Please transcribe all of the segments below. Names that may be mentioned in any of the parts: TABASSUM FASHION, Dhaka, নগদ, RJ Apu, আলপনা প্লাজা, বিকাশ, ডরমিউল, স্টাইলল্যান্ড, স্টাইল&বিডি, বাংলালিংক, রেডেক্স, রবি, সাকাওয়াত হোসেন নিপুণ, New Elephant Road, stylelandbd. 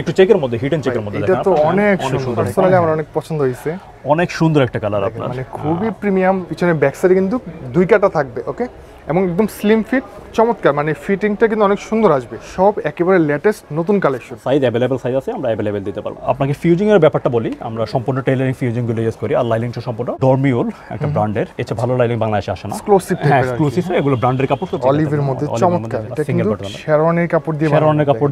একটু চেকের মধ্যে হিডেন চেকের মধ্যে দেখেন এটা তো অনেক সুন্দর আসলে আমার অনেক পছন্দ হইছে অনেক সুন্দর একটা কালার আপনার মানে খুবই প্রিমিয়াম পিছনে ব্যাক সাইডে কিন্তু দুই কাটা থাকবে ওকে এবং একদম স্লিম ফিট চমৎকার মানে ফিটিংটা কিন্তু অনেক সুন্দর আসবে সব একেবারে লেটেস্ট নতুন কালেকশন সাইজ अवेलेबल সাইজ আছে আমরা अवेलेबल দিতে পারব আপনাকে ফিউজিং এর ব্যাপারটা বলি আমরা সম্পূর্ণ টেইলারিং ফিউজিং গুলো ইউজ করি আর লাইলিংটা সম্পূর্ণ ডর্মিওল একটা ব্র্যান্ডের এটা ভালো লাইলিং বাংলাদেশে আসে না এক্সক্লুসিভ এক্সক্লুসিভ এগুলো ব্র্যান্ডের কাপড় তো অলিভের মধ্যে চমৎকার এটা কিন্তু শেরওয়ানির কাপড়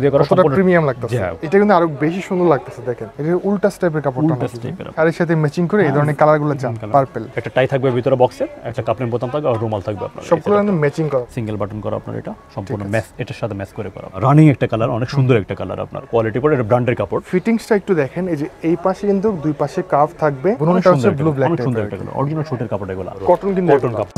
দিয়ে করা সম্পূর্ণ প্রিমিয়াম লাগতেছে এটা কিন্তু আরো বেশি সুন্দর লাগতেছে দেখেন এটা উল্টা স্টেপের কাপড়টা আর এর সাথে ম্যাচিং করে এই ধরনের কালারগুলো চান পার্পল একটা টাই থাকবে ভিতরে বক্সে একটা কাপড়ের বোতাম থাকবে আর রুমাল থাকবে আপনার সবগুলো ম্যাচিং করা সিঙ্গেল বাটন করা আপনার এটা সম্পূর্ণ ম্যাচ এটার সাথে ম্যাচ করে করা রানিং একটা কালার অনেক সুন্দর একটা কালার আপনার কোয়ালিটি পড়ে এটা ব্র্যান্ডের কাপড় ফিটিংসটা একটু দেখেন এই যে এই পাশে কিন্তু দুই পাশে কার্ভ থাকবে বুননটা হচ্ছে ব্লু ব্ল্যাক টাইপের সুন্দর একটা কালার অরিজিনাল সুটের কাপড় এগুলো কটন কিন্তু কটন কাপড়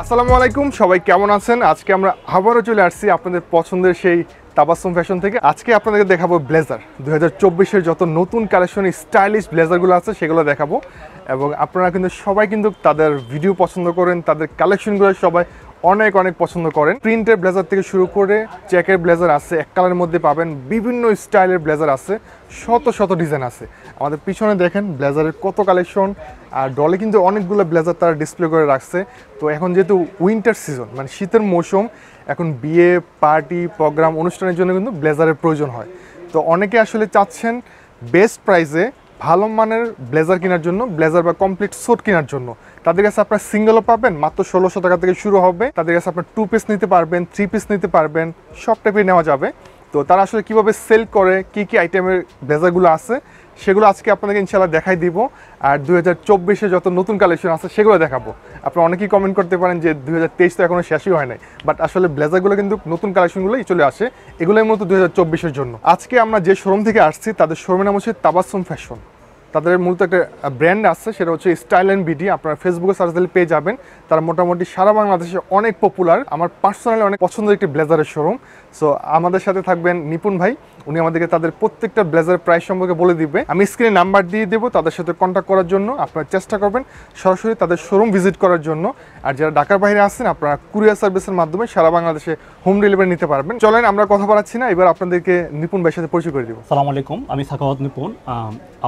আসসালামু আলাইকুম সবাই কেমন আছেন আজকে আমরা আবারো চলে আসছি আপনাদের পছন্দের সেই তাবাসসুম ফ্যাশন থেকে আজকে আপনাদের দেখাবো ব্লেজার 2024 এর যত নতুন কালেকশন স্টাইলিশ ব্লেজারগুলো আছে সেগুলো দেখাবো এবং আপনারা কিন্তু সবাই কিন্তু তাদের ভিডিও পছন্দ করেন তাদের কালেকশনগুলো সবাই অনেক অনেক পছন্দ করেন প্রিন্টের ব্লেজার থেকে শুরু করে চেকের ব্লেজার আছে এক কালারের মধ্যে পাবেন বিভিন্ন স্টাইলের ব্লেজার আছে শত শত ডিজাইন আছে আমাদের পিছনে দেখেন ব্লেজারের কত কালেকশন আর ডলে কিন্তু অনেকগুলো ব্লেজার তারা ডিসপ্লে করে রাখছে তো এখন যেহেতু উইন্টার সিজন মানে শীতের মৌসুম এখন বিয়ে পার্টি প্রোগ্রাম অনুষ্ঠানের জন্য কিন্তু ব্লেজারের প্রয়োজন হয় তো অনেকে আসলে চাচ্ছেন বেস্ট প্রাইসে ভালো মানের ব্লেজার কেনার জন্য ব্লেজার বা কমপ্লিট স্যুট কেনার জন্য তাদের কাছে আপনারা সিঙ্গেলও পাবেন মাত্র 1600 টাকা থেকে শুরু হবে তাদের কাছে আপনারা 2 পিস নিতে পারবেন 3 পিস নিতে পারবেন সব টাইপের নেওয়া যাবে তো তারা আসলে কিভাবে সেল করে কি কি আইটেমের ব্লেজারগুলো আছে সেগুলো আজকে আপনাদেরকে ইনশাআল্লাহ দেখাই দিব আর 2024 এ যত নতুন কালেকশন আছে সেগুলো দেখাবো আপনারা অনেকেই কমেন্ট করতে পারেন যে 2023 তো এখনো শেষই হয় নাই বাট আসলে ব্লেজারগুলো কিন্তু নতুন কালেকশনগুলোই চলে আসে এগুলোর মতো 2024 এর জন্য আজকে আমরা যে শোরুম থেকে আসছি তাদের শোরুমের নাম হচ্ছে তাবাসসুম ফ্যাশন তাদের মূলত একটা ব্র্যান্ড আছে সেটা হচ্ছে স্টাইল&বিডি আপনারা ফেসবুকে সার্চ দিলে পেয়ে যাবেন তারা মোটামুটি সারা বাংলাদেশে অনেক পপুলার আমার পার্সোনালি অনেক পছন্দের একটি ব্লেজারের শোরুম সো আমাদের সাথে থাকবেন নিপুণ ভাই উনি আমাদেরকে তাদের প্রত্যেকটা ব্লেজারের প্রাইস সম্পর্কে বলে দিবে আমি স্ক্রিনে নাম্বার দিয়ে দেবো তাদের সাথে কন্ট্যাক্ট করার জন্য আপনারা চেষ্টা করবেন সরাসরি তাদের শোরুম ভিজিট করার জন্য আর যারা ঢাকার বাইরে আসছেন আপনারা কুরিয়ার সার্ভিসের মাধ্যমে সারা বাংলাদেশে হোম ডেলিভারি নিতে পারবেন চলেন আমরা কথা বলাচ্ছি না এবার আপনাদেরকে নিপুণ ভাইয়ের সাথে পরিচয় করে দেবো আসসালামু আলাইকুম আমি সাখাওয়াত নিপুণ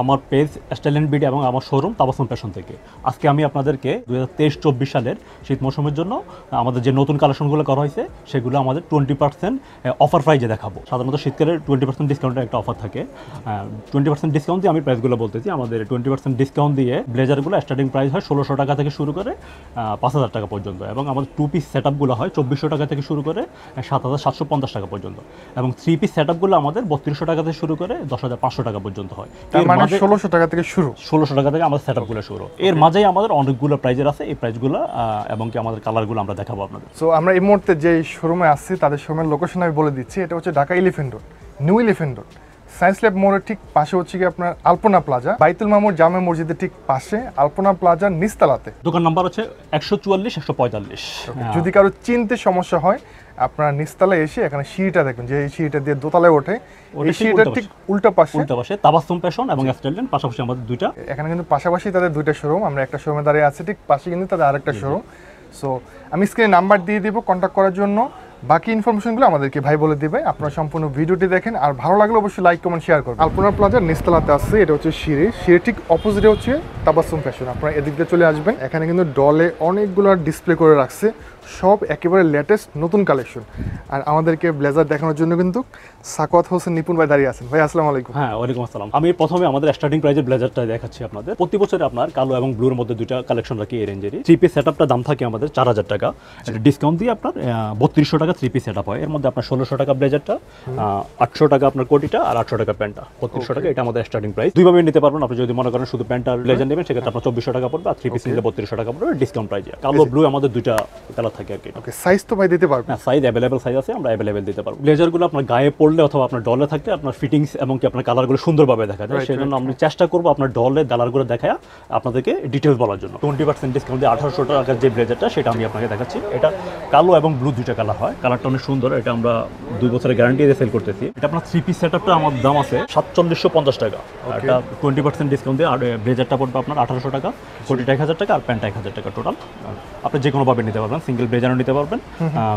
আমার পেজ stylelandbd এবং আমার শোরুম তাবাসসুম ফ্যাশন থেকে আজকে আমি আপনাদেরকে 2023-24 সালের শীত মৌসুমের জন্য আমাদের যে নতুন কালেকশনগুলো করা হয়েছে সেগুলো আমাদের 20% অফার প্রাইজে দেখাবো সাধারণত শীতকালে 20% ডিসকাউন্টের একটা অফার থাকে 20% ডিসকাউন্ট দিয়ে আমি প্রাইসগুলো বলতেছি আমাদের 20% ডিসকাউন্ট দিয়ে ব্লেজারগুলো স্টার্টিং প্রাইস হয় 1600 টাকা থেকে শুরু করে 5000 টাকা পর্যন্ত এবং আমাদের 2 পিস সেটআপগুলো হয় 2400 টাকা থেকে শুরু করে 7750 টাকা পর্যন্ত এবং 3 পিস সেটআপগুলো আমাদের 3200 টাকা থেকে শুরু করে 10500 টাকা পর্যন্ত হয় মানে 1600 টাকা থেকে শুরু 1600 টাকা থেকে আমাদের সেটআপগুলো শুরু এর মাঝেই আমাদের অনেকগুলো প্রাইজের আছে এই প্রাইসগুলো এবং কি আমাদের কালারগুলো আমরা দেখাবো আপনাদের সো আমরা এই মুহূর্তে যে শোরুমে আসছি তাদের শোরুমের লোকেশন আমি বলে দিচ্ছি এটা হচ্ছে Dhaka elephant road new elephant road science lab মোড়ের ঠিক পাশে হচ্ছে কি আপনার আলপনা প্লাজা বাইতুল মামুর জামে মসজিদের ঠিক পাশে আলপনা প্লাজা নিচতলাতে দোকান নাম্বার হচ্ছে 144-145 যদি কারো চিনতে সমস্যা হয় আপনারা নিচতলায় এসে এখানে সিঁড়িটা দেখবেন যে এই সিঁড়িটা দিয়ে দোতলায় ওঠে এই সিঁড়িটা ঠিক উল্টা পাশে তাবাসসুম ফ্যাশন এবং স্টাইলল্যান্ড পাশাপাশি আমাদের দুইটা এখানে কিন্তু পাশাপাশি তাদের দুইটা শোরুম আমরা একটা শোরুমে দাঁড়িয়ে আছি ঠিক পাশে কিন্তু তাদের আরেকটা শোরুম সো আমি স্ক্রিনে নাম্বার দিয়ে দেবো কন্ট্যাক্ট করার জন্য বাকি ইনফরমেশনগুলো আমাদেরকে ভাই বলে দিবে আপনারা সম্পূর্ণ ভিডিওটি দেখেন আর ভালো লাগলে অবশ্যই লাইক কমেন্ট শেয়ার করবেন আলপনা প্লাজার নিচতলাতে আছে এটা হচ্ছে সিঁড়ি ঠিক অপোজিটে হচ্ছে তাবাসসুম ফ্যাশন আপনারা এদিক দিয়ে চলে আসবেন এখানে কিন্তু ডলে অনেকগুলো ডিসপ্লে করে রাখছে সব একেবারে লেটেস্ট নতুন কালেকশন আর আমাদেরকে ব্লেজার দেখানোর জন্য কিন্তু সাকাওয়াত হোসেন নিপুণ ভাই দাঁড়িয়ে আছেন ভাই আসসালামু আলাইকুম হ্যাঁ ওয়ালাইকুম আসসালাম আমি প্রথমে আমাদের স্টার্টিং প্রাইজের ব্লেজারটা দেখাচ্ছি আপনাদের প্রতি বছর আপনার কালো এবং ব্লুর মধ্যে দুইটা কালেকশন রাখি এই রেঞ্জেরই 3 পিস সেটআপটা দাম থাকে আমাদের 4000 টাকা এটা ডিসকাউন্ট দিয়ে আপনার 3200 টাকা 3 পিস সেটআপ হয় এর মধ্যে আপনার 1600 টাকা ব্লেজারটা 800 টাকা আপনার কোটিটা আর 800 টাকা প্যান্টটা 3200 টাকা এটা আমাদের স্টার্টিং প্রাইস দুইভাবে নিতে পারবেন আপনি যদি মনে করেন শুধু প্যান্ট আর ব্লেজার নেবেন সেক্ষেত্রে আপনার 2400 টাকা পড়বে আর 3 পিস নিলে 3200 টাকা পড়বে ডিসকাউন্ট প্রাইজে কালো ব্লু আমাদের দুইটা থাকে আর কি ওকে সাইজ তো ভাই দিতে পারবেন না সাইজ अवेलेबल সাইজ আছে আমরা अवेलेबल দিতে পারব ব্লেজারগুলো আপনার গায়ে পড়লে অথবা আপনার ডলে থাকলে আপনার ফিটিংস এবং কি আপনার কালারগুলো সুন্দরভাবে দেখা যায় সেজন্য আমরা চেষ্টা করব আপনার ডলে কালারগুলো দেখায়া আপনাদেরকে ডিটেইলস বলার জন্য 20% ডিসকাউন্ট দিয়ে 1800 টাকার যে ব্লেজারটা সেটা আমি আপনাকে দেখাচ্ছি এটা কালো এবং ব্লু দুইটা কালার হয় কালারটা অনেক সুন্দর এটা আমরা 2 বছরের গ্যারান্টি দিয়ে সেল করতেছি এটা আপনার 3 পিস সেটআপটা আমার দাম আছে 4750 টাকা এটা 20% ডিসকাউন্ট দিয়ে আর ব্লেজারটা পড়বে আপনার 1800 টাকা 41000 টাকা আর প্যান্টটা 1000 টাকা টোটাল আপনি যে কোনো ভাবে নিতে পারবেন সিঙ্গেল মডেল ব্লেজারও নিতে পারবেন,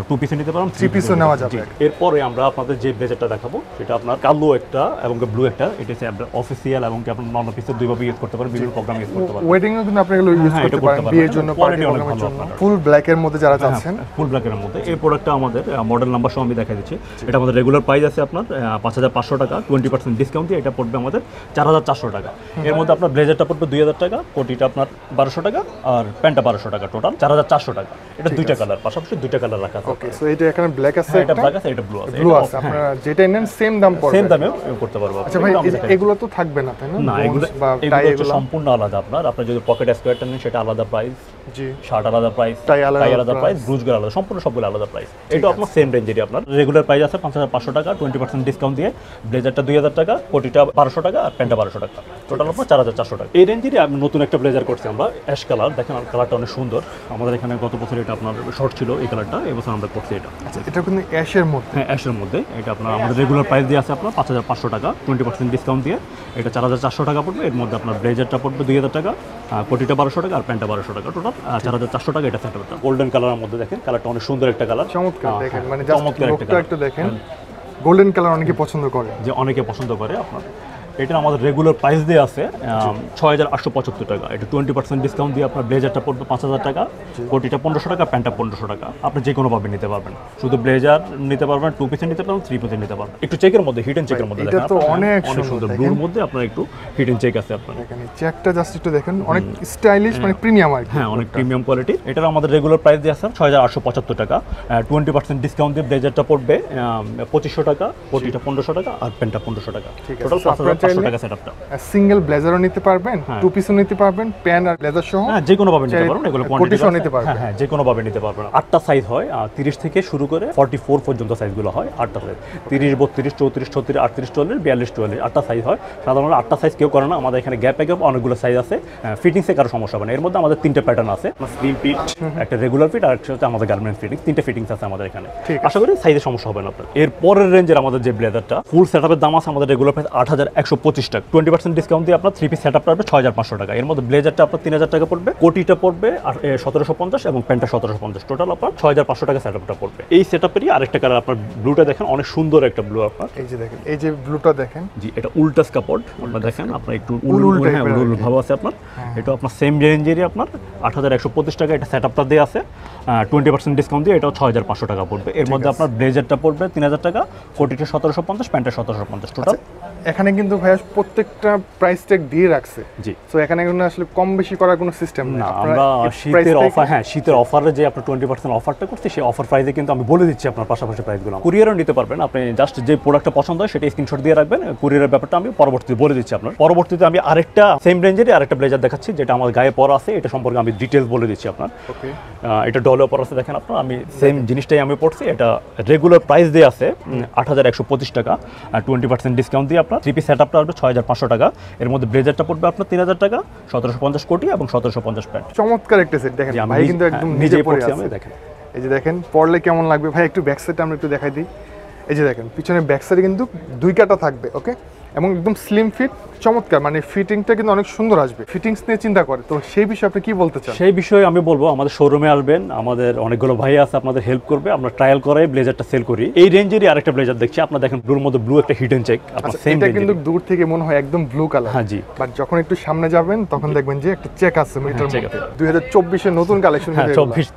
টু পিসও নিতে পারবেন, থ্রি পিসও নেওয়া যাবে। এরপরে আমরা আপনাদের যে ব্লেজারটা দেখাবো সেটা আপনার কালো একটা এবং ব্লু একটা, এটা হচ্ছে আপনার অফিসিয়াল এবং কি আপনার নন অফিসিয়াল দুইভাবে ইউজ করতে পারবেন, বিভিন্ন প্রোগ্রামে ইউজ করতে পারবেন, ওয়েডিং এও কিন্তু আপনি এগুলো ইউজ করতে পারেন, বিয়ের জন্য, পার্টি প্রোগ্রামের জন্য। ফুল ব্ল্যাক এর মধ্যে যারা চাচ্ছেন, ফুল ব্ল্যাক এর মধ্যে এই প্রোডাক্টটা আমাদের মডেল নাম্বার সহ আমি দেখা দিচ্ছি। এটা আমাদের রেগুলার প্রাইস আছে আপনার ৫,৫০০ টাকা, 20% ডিসকাউন্ট দিয়ে এটা পড়বে আমাদের ৪,৪০০ টাকা। এর মধ্যে আপনার ব্লেজারটা পড়বে ২,০০০ টাকা, কোটিটা আপনার ১২০০ টাকা আর প্যান্টটা ১২০০ টাকা, টোটাল ৪,৪০০ টাকা। এটা দুইটা কালার, পাশাপাশি দুইটা কালার রাখা আছে। ওকে, সো এটা এখানে ব্ল্যাক আছে, এটা ব্ল্যাক আছে, এটা ব্লু আছে, ব্লু আছে। আপনারা যেটা নেন সেম দাম পড়বে, সেম দামে করতে পারবো। আচ্ছা ভাই, এগুলো তো থাকবে না তাই না? না, এগুলো সম্পূর্ণ আলাদা। আপনার যদি পকেট স্কয়ারটা নেন সেটা আলাদা প্রাইস, জি শার্ট আলাদা প্রাইস, টাই আলাদা প্রাইস, ব্লুজগুলো আলাদা, সম্পূর্ণ সবগুলো আলাদা প্রাইস। এটা আপনার সেম রেঞ্জেরই, আপনার রেগুলার প্রাইস আছে ৫,৫০০ টাকা, 20% ডিসকাউন্ট দিয়ে ব্লেজারটা ২,০০০ টাকা, কোটিটা ১২০০ টাকা আর প্যান্টটা ১২০০ টাকা, টোটাল আপনার ৪,৪০০ টাকা। এই রেঞ্জেরই আমি নতুন একটা ব্লেজার করছি আমরা, অ্যাশ কালার। দেখেন আর কালারটা অনেক সুন্দর, আমাদের এখানে গত বছর এটা আপনার শর্ট ছিল এই কালারটা, এবছর আমরা করছি এটা। আচ্ছা, এটা কিন্তু অ্যাশের মধ্যে? হ্যাঁ, অ্যাশের মধ্যে। এটা আপনার আমাদের রেগুলার প্রাইস দিয়ে আছে আপনার ৫,৫০০ টাকা, 20% ডিসকাউন্ট দিয়ে এটা ৪,৪০০ টাকা পড়বে। এর মধ্যে আপনার ব্লেজারটা পড়বে ২,০০০ টাকা, কোটিটা ১২০০ টাকা আর প্যান্টটা ১২০০ টাকা, টোটাল ৪,৪০০ টাকা। এটা সেট করতে গোল্ডেন কালারের মধ্যে, দেখেন কালারটা অনেক সুন্দর একটা কালার, চমৎকার। দেখেন মানে জাস্ট একটু দেখেন, গোল্ডেন কালার অনেকে পছন্দ করে, যে অনেকে পছন্দ করে আপনার। এটা আমাদের রেগুলার প্রাইস দিয়ে আছে ৬,৮৭৫ টাকা, এটা 20% ডিসকাউন্ট দিয়ে আপনার ব্লেজারটা পড়বে ৫,০০০ টাকা, কোটিটা ১৫০০ টাকা, প্যান্টটা ১৫০০ টাকা। আপনি যে কোনোভাবে নিতে পারবেন, শুধু ব্লেজার নিতে পারবেন, টু পিসে নিতে পারবেন, থ্রি পিসে নিতে পারবেন। একটু চেকের মধ্যে, হিট এন্ড চেকের মধ্যে, এটা তো অনেক সুন্দর, ব্লুর মধ্যে আপনার একটু হিট এন্ড চেক আছে আপনার এখানে। চেকটা জাস্ট একটু দেখেন, অনেক স্টাইলিশ মানে প্রিমিয়াম আর কি। হ্যাঁ, অনেক প্রিমিয়াম কোয়ালিটি। এটা আমাদের রেগুলার প্রাইস দিয়ে আছে ৬,৮৭৫ টাকা, 20% ডিসকাউন্ট দিয়ে ব্লেজারটা পড়বে ২৫০০ টাকা, কোটিটা ১৫০০ টাকা আর প্যান্টটা ১৫০০ টাকা, টোটাল ৫,০০০ টাকা সেটআপটা। সিঙ্গেল ব্লেজারও নিতে পারবেন, টু পিসও নিতে পারবেন, প্যান্ট আর ব্লেজার সহ, হ্যাঁ যে কোনো ভাবে নিতে পারবেন। এগুলো কোয়ান্টিটিও নিতে পারবেন, হ্যাঁ যে কোনো ভাবে নিতে পারবেন। আটটা সাইজ হয়, 30 থেকে শুরু করে 44 পর্যন্ত সাইজগুলো হয়। আটটা সাইজ 30, 32, 34, 36, 38, 44, 42, 44, আটটা সাইজ হয়। সাধারণত আটটা সাইজ কেউ করে না, আমাদের এখানে গ্যাপ গ্যাপ অনেকগুলো সাইজ আছে, ফিটিংসে কারো সমস্যা হবে না। এর মধ্যে আমাদের তিনটা প্যাটার্ন আছে, স্লিম ফিট, একটা রেগুলার ফিট আর একটা হচ্ছে আমাদের গার্মেন্টস ফিটিং, তিনটা ফিটিংস আছে আমাদের এখানে। আশা করি সাইজে সমস্যা হবে না আপনাদের। এর পরের রেঞ্জের আমাদের যে ব্লেজারটা, ফুল সেটআপের দাম আছে আমাদের রেগুলার প্রাইস ৮,125 টাকা, 20% ডিসকাউন্ট দিয়ে আপনার থ্রি পিস সেটআপ পড়বে ৬,৫০০ টাকা। এর মধ্যে ব্লেজারটা আপনার ৩,০০০ টাকা পড়বে, কোটিটা পড়বে ১৭৫০ এবং প্যান্টটা ১৭৫০, টোটাল আপনার ৬,৫০০ টাকা সেটআপটা পড়বে। এই সেটআপেরই আরেকটা কালার আপনার ব্লুটা দেখেন, অনেক সুন্দর একটা ব্লু আপনার। এই যে দেখেন, এই যে ব্লুটা দেখেন, জি এটা উল্টাস কাপড় আপনারা দেখেন, আপনার একটু উল উল ভাব আছে আপনার। এটা আপনার সেম রেঞ্জেরই আপনার ৮,১25 টাকা, এটা সেটআপটা দিয়ে আছে 20% ডিসকাউন্ট দিয়ে এটা ৬,৫০০ টাকা পড়বে। এর মধ্যে আপনার ব্লেজারটা পড়বে ৩,০০০ টাকা, কোটিটা ১৭৫০, প্যান্টটা ১৭৫০, টোটাল। এখানে কিন্তু ভাইয়া প্রত্যেকটা প্রাইস ট্যাগ দিয়ে রাখছে, জি। সো এখানে কিন্তু আসলে কম বেশি করার কোনো সিস্টেম না, আমরা শীতের অফার, হ্যাঁ শীতের অফারে যে আপনারা 20% অফারটা করতে, সেই অফার প্রাইসে কিন্তু আমি বলে দিচ্ছি আপনার পাশাপাশি প্রাইসগুলো। কুরিয়ারও নিতে পারবেন, আপনি জাস্ট যে প্রোডাক্টটা পছন্দ হয় সেটা স্ক্রিনশট দিয়ে রাখবেন, কুরিয়ারের ব্যাপারটা আমি পরবর্তীতে বলে দিচ্ছি আপনার। পরবর্তীতে আমি আরেকটা সেম রেঞ্জেরই আরেকটা ব্লেজার দেখাচ্ছি, যেটা আমার গায়ে পরা আছে, এটা সম্পর্কে আমি ডিটেইলস বলে দিচ্ছি আপনার। ওকে, এটা ডলে পরা আছে, দেখেন আপনারা আমি সেম জিনিসটাই আমি পরছি। এটা রেগুলার প্রাইস দিয়ে আছে ৮,১25 টাকা, 20% ডিসকাউন্ট দিয়ে আপনার থ্রি পিস সেটআপটা আসবে ৬,৫০০ টাকা। এর মধ্যে ব্লেজারটা পড়বে আপনার ৩,০০০ টাকা, ১৭৫০ কোটি এবং ১৭৫০ প্যান্ট। চমৎকার একটা সেট, দেখেন ভাই কিন্তু একদম নিজে পড়ছি আমি। দেখেন এই যে দেখেন, পড়লে কেমন লাগবে ভাই, একটু ব্যাক সাইডটা আমরা একটু দেখাই দিই। এই যে দেখেন পিছনে ব্যাক সাইডে কিন্তু দুই কাটা থাকবে, ওকে, এবং একদম স্লিম ফিট, চমৎকার। মানে ফিটিংটা কিন্তু অনেক সুন্দর আসবে, ফিটিংস নিয়ে চিন্তা করে তো সেই বিষয়ে আপনি কি বলতে চান? সেই বিষয়ে আমি বলবো, আমাদের শোরুমে আসবেন, আমাদের অনেকগুলো ভাই আছে আপনাদের হেল্প করবে। আমরা ট্রায়াল করাই ব্লেজারটা সেল করি। এই রেঞ্জেরই আরেকটা ব্লেজার দেখছি আপনারা, দেখেন ব্লুর মধ্যে ব্লু একটা হিডেন চেক আপনার সেম। এটা কিন্তু দূর থেকে মনে হয় একদম ব্লু কালার, হ্যাঁ জি, বাট যখন একটু সামনে যাবেন তখন দেখবেন যে একটা চেক আছে মিটার চেক। 2024 এর নতুন কালেকশন,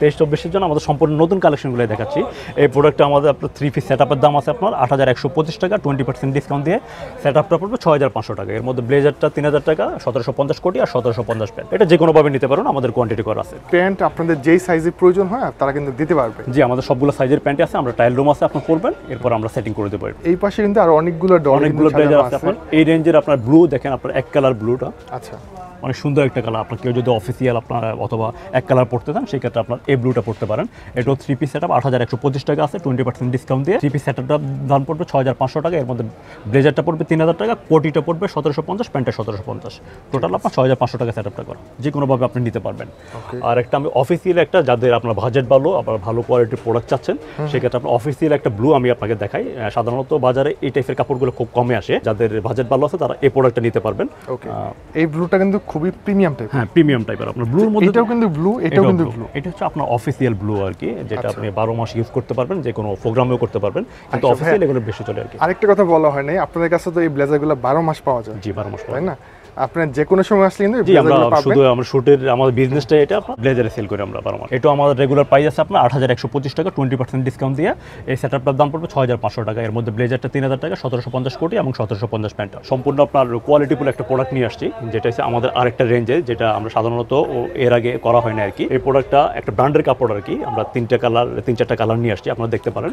24 এর জন্য আমাদের সম্পূর্ণ নতুন কালেকশনগুলো দেখাচ্ছি। এই প্রোডাক্টটা আমাদের আপনার থ্রি পিস সেটআপের দাম আছে আপনার ৮,১25 টাকা, 20% ডিসকাউন্ট দিয়ে সেটআপটা পড়বে ৬,৫০০ টাকা। এর মধ্যে ব্লেজারটা ৩,০০০ টাকা, ১৭৫০ কোটি আর ১৭৫০ প্যান্ট। এটা যে কোনোভাবে নিতে পারেন, আমাদের কোয়ান্টিটি করা আছে। প্যান্ট আপনাদের যেই সাইজে প্রয়োজন হয় তারা কিন্তু দিতে পারবে, জি আমাদের সবগুলো সাইজের প্যান্ট আছে। আমরা ট্রায়াল রুম আছে, আপনি পরবেন, এরপর আমরা সেটিং করে দিতে পারি। এই পাশে কিন্তু আর অনেকগুলো ব্লেজার আছে আপনার। এই রেঞ্জের আপনার ব্লু দেখেন, আপনার এক কালার ব্লুটা, আচ্ছা অনেক সুন্দর একটা কালার। আপনার কেউ যদি অফিসিয়াল আপনার অথবা এক কালার পড়তে চান, সেই ক্ষেত্রে আপনার এই ব্লুটা পড়তে পারেন। এটাও থ্রি পিস সেটআপ, ৮,১25 টাকা আছে, 20% ডিসকাউন্ট দিয়ে থ্রি পিস সেটআপটা দাম পড়বে ৬,৫০০ টাকা। এর মধ্যে ব্লেজারটা পড়বে ৩,০০০ টাকা, কোটিটা পড়বে ১৭৫০, প্যান্টটা ১৭৫০, টোটাল আপনার ৬,৫০০ টাকা সেটআপটা করা। যে কোনোভাবে আপনি নিতে পারবেন। আর একটা আমি অফিসিয়াল একটা, যাদের আপনার বাজেট ভালো, আপনার ভালো কোয়ালিটির প্রোডাক্ট চাচ্ছেন, সেক্ষেত্রে আপনার অফিসিয়াল একটা ব্লু আমি আপনাকে দেখাই। সাধারণত বাজারে এই টাইপের কাপড়গুলো খুব কমে আসে, যাদের বাজেট ভালো আছে তারা এই প্রোডাক্টটা নিতে পারবেন। এই ব্লুটা কিন্তু খুবই প্রিমিয়াম টাইপ। হ্যাঁ প্রিমিয়াম টাইপের আপনার ব্লুর মধ্যে, এটাও কিন্তু ব্লু, এটাও কিন্তু ব্লু। এটা হচ্ছে আপনার অফিশিয়াল ব্লু আর কি, যেটা আপনি 12 মাস ইউজ করতে পারবেন, যে কোনো প্রোগ্রামেও করতে পারবেন, কিন্তু অফিশিয়াল এগুলো বেশি চলে আর কি। আরেকটা কথা বলা হয় নাই, আপনাদের কাছে তো এই ব্লেজারগুলো 12 মাস পাওয়া যায়? জি 12 মাস, তাই না? আপনার যে কোনো সময় আসলে কিন্তু ব্লেজারগুলো পাবেন। শুধু আমরা শুটের আমাদের বিজনেসটা এটা ব্লেজারে সেল করি আমরা 12 মাস। এটা আমাদের রেগুলার প্রাইস আছে আপনার 8125 টাকা 20% ডিসকাউন্ট দিয়ে। এই সেটআপটার দাম পড়বে 6500 টাকা, এর মধ্যে ব্লেজারটা 3000 টাকা, 1750 কোটি এবং 1750 প্যান্টটা। সম্পূর্ণ আপনার কোয়ালিটিফুল একটা প্রোডাক্ট নিয়ে আসছি, যেটা হচ্ছে আমাদের আরেকটা রেঞ্জে, যেটা আমরা সাধারণত এর আগে করা হয় না আর কি। এই প্রোডাক্টটা একটা ব্র্যান্ডের কাপড় আর কি, আমরা তিন চারটা কালার নিয়ে আসছি, আপনারা দেখতে পারেন।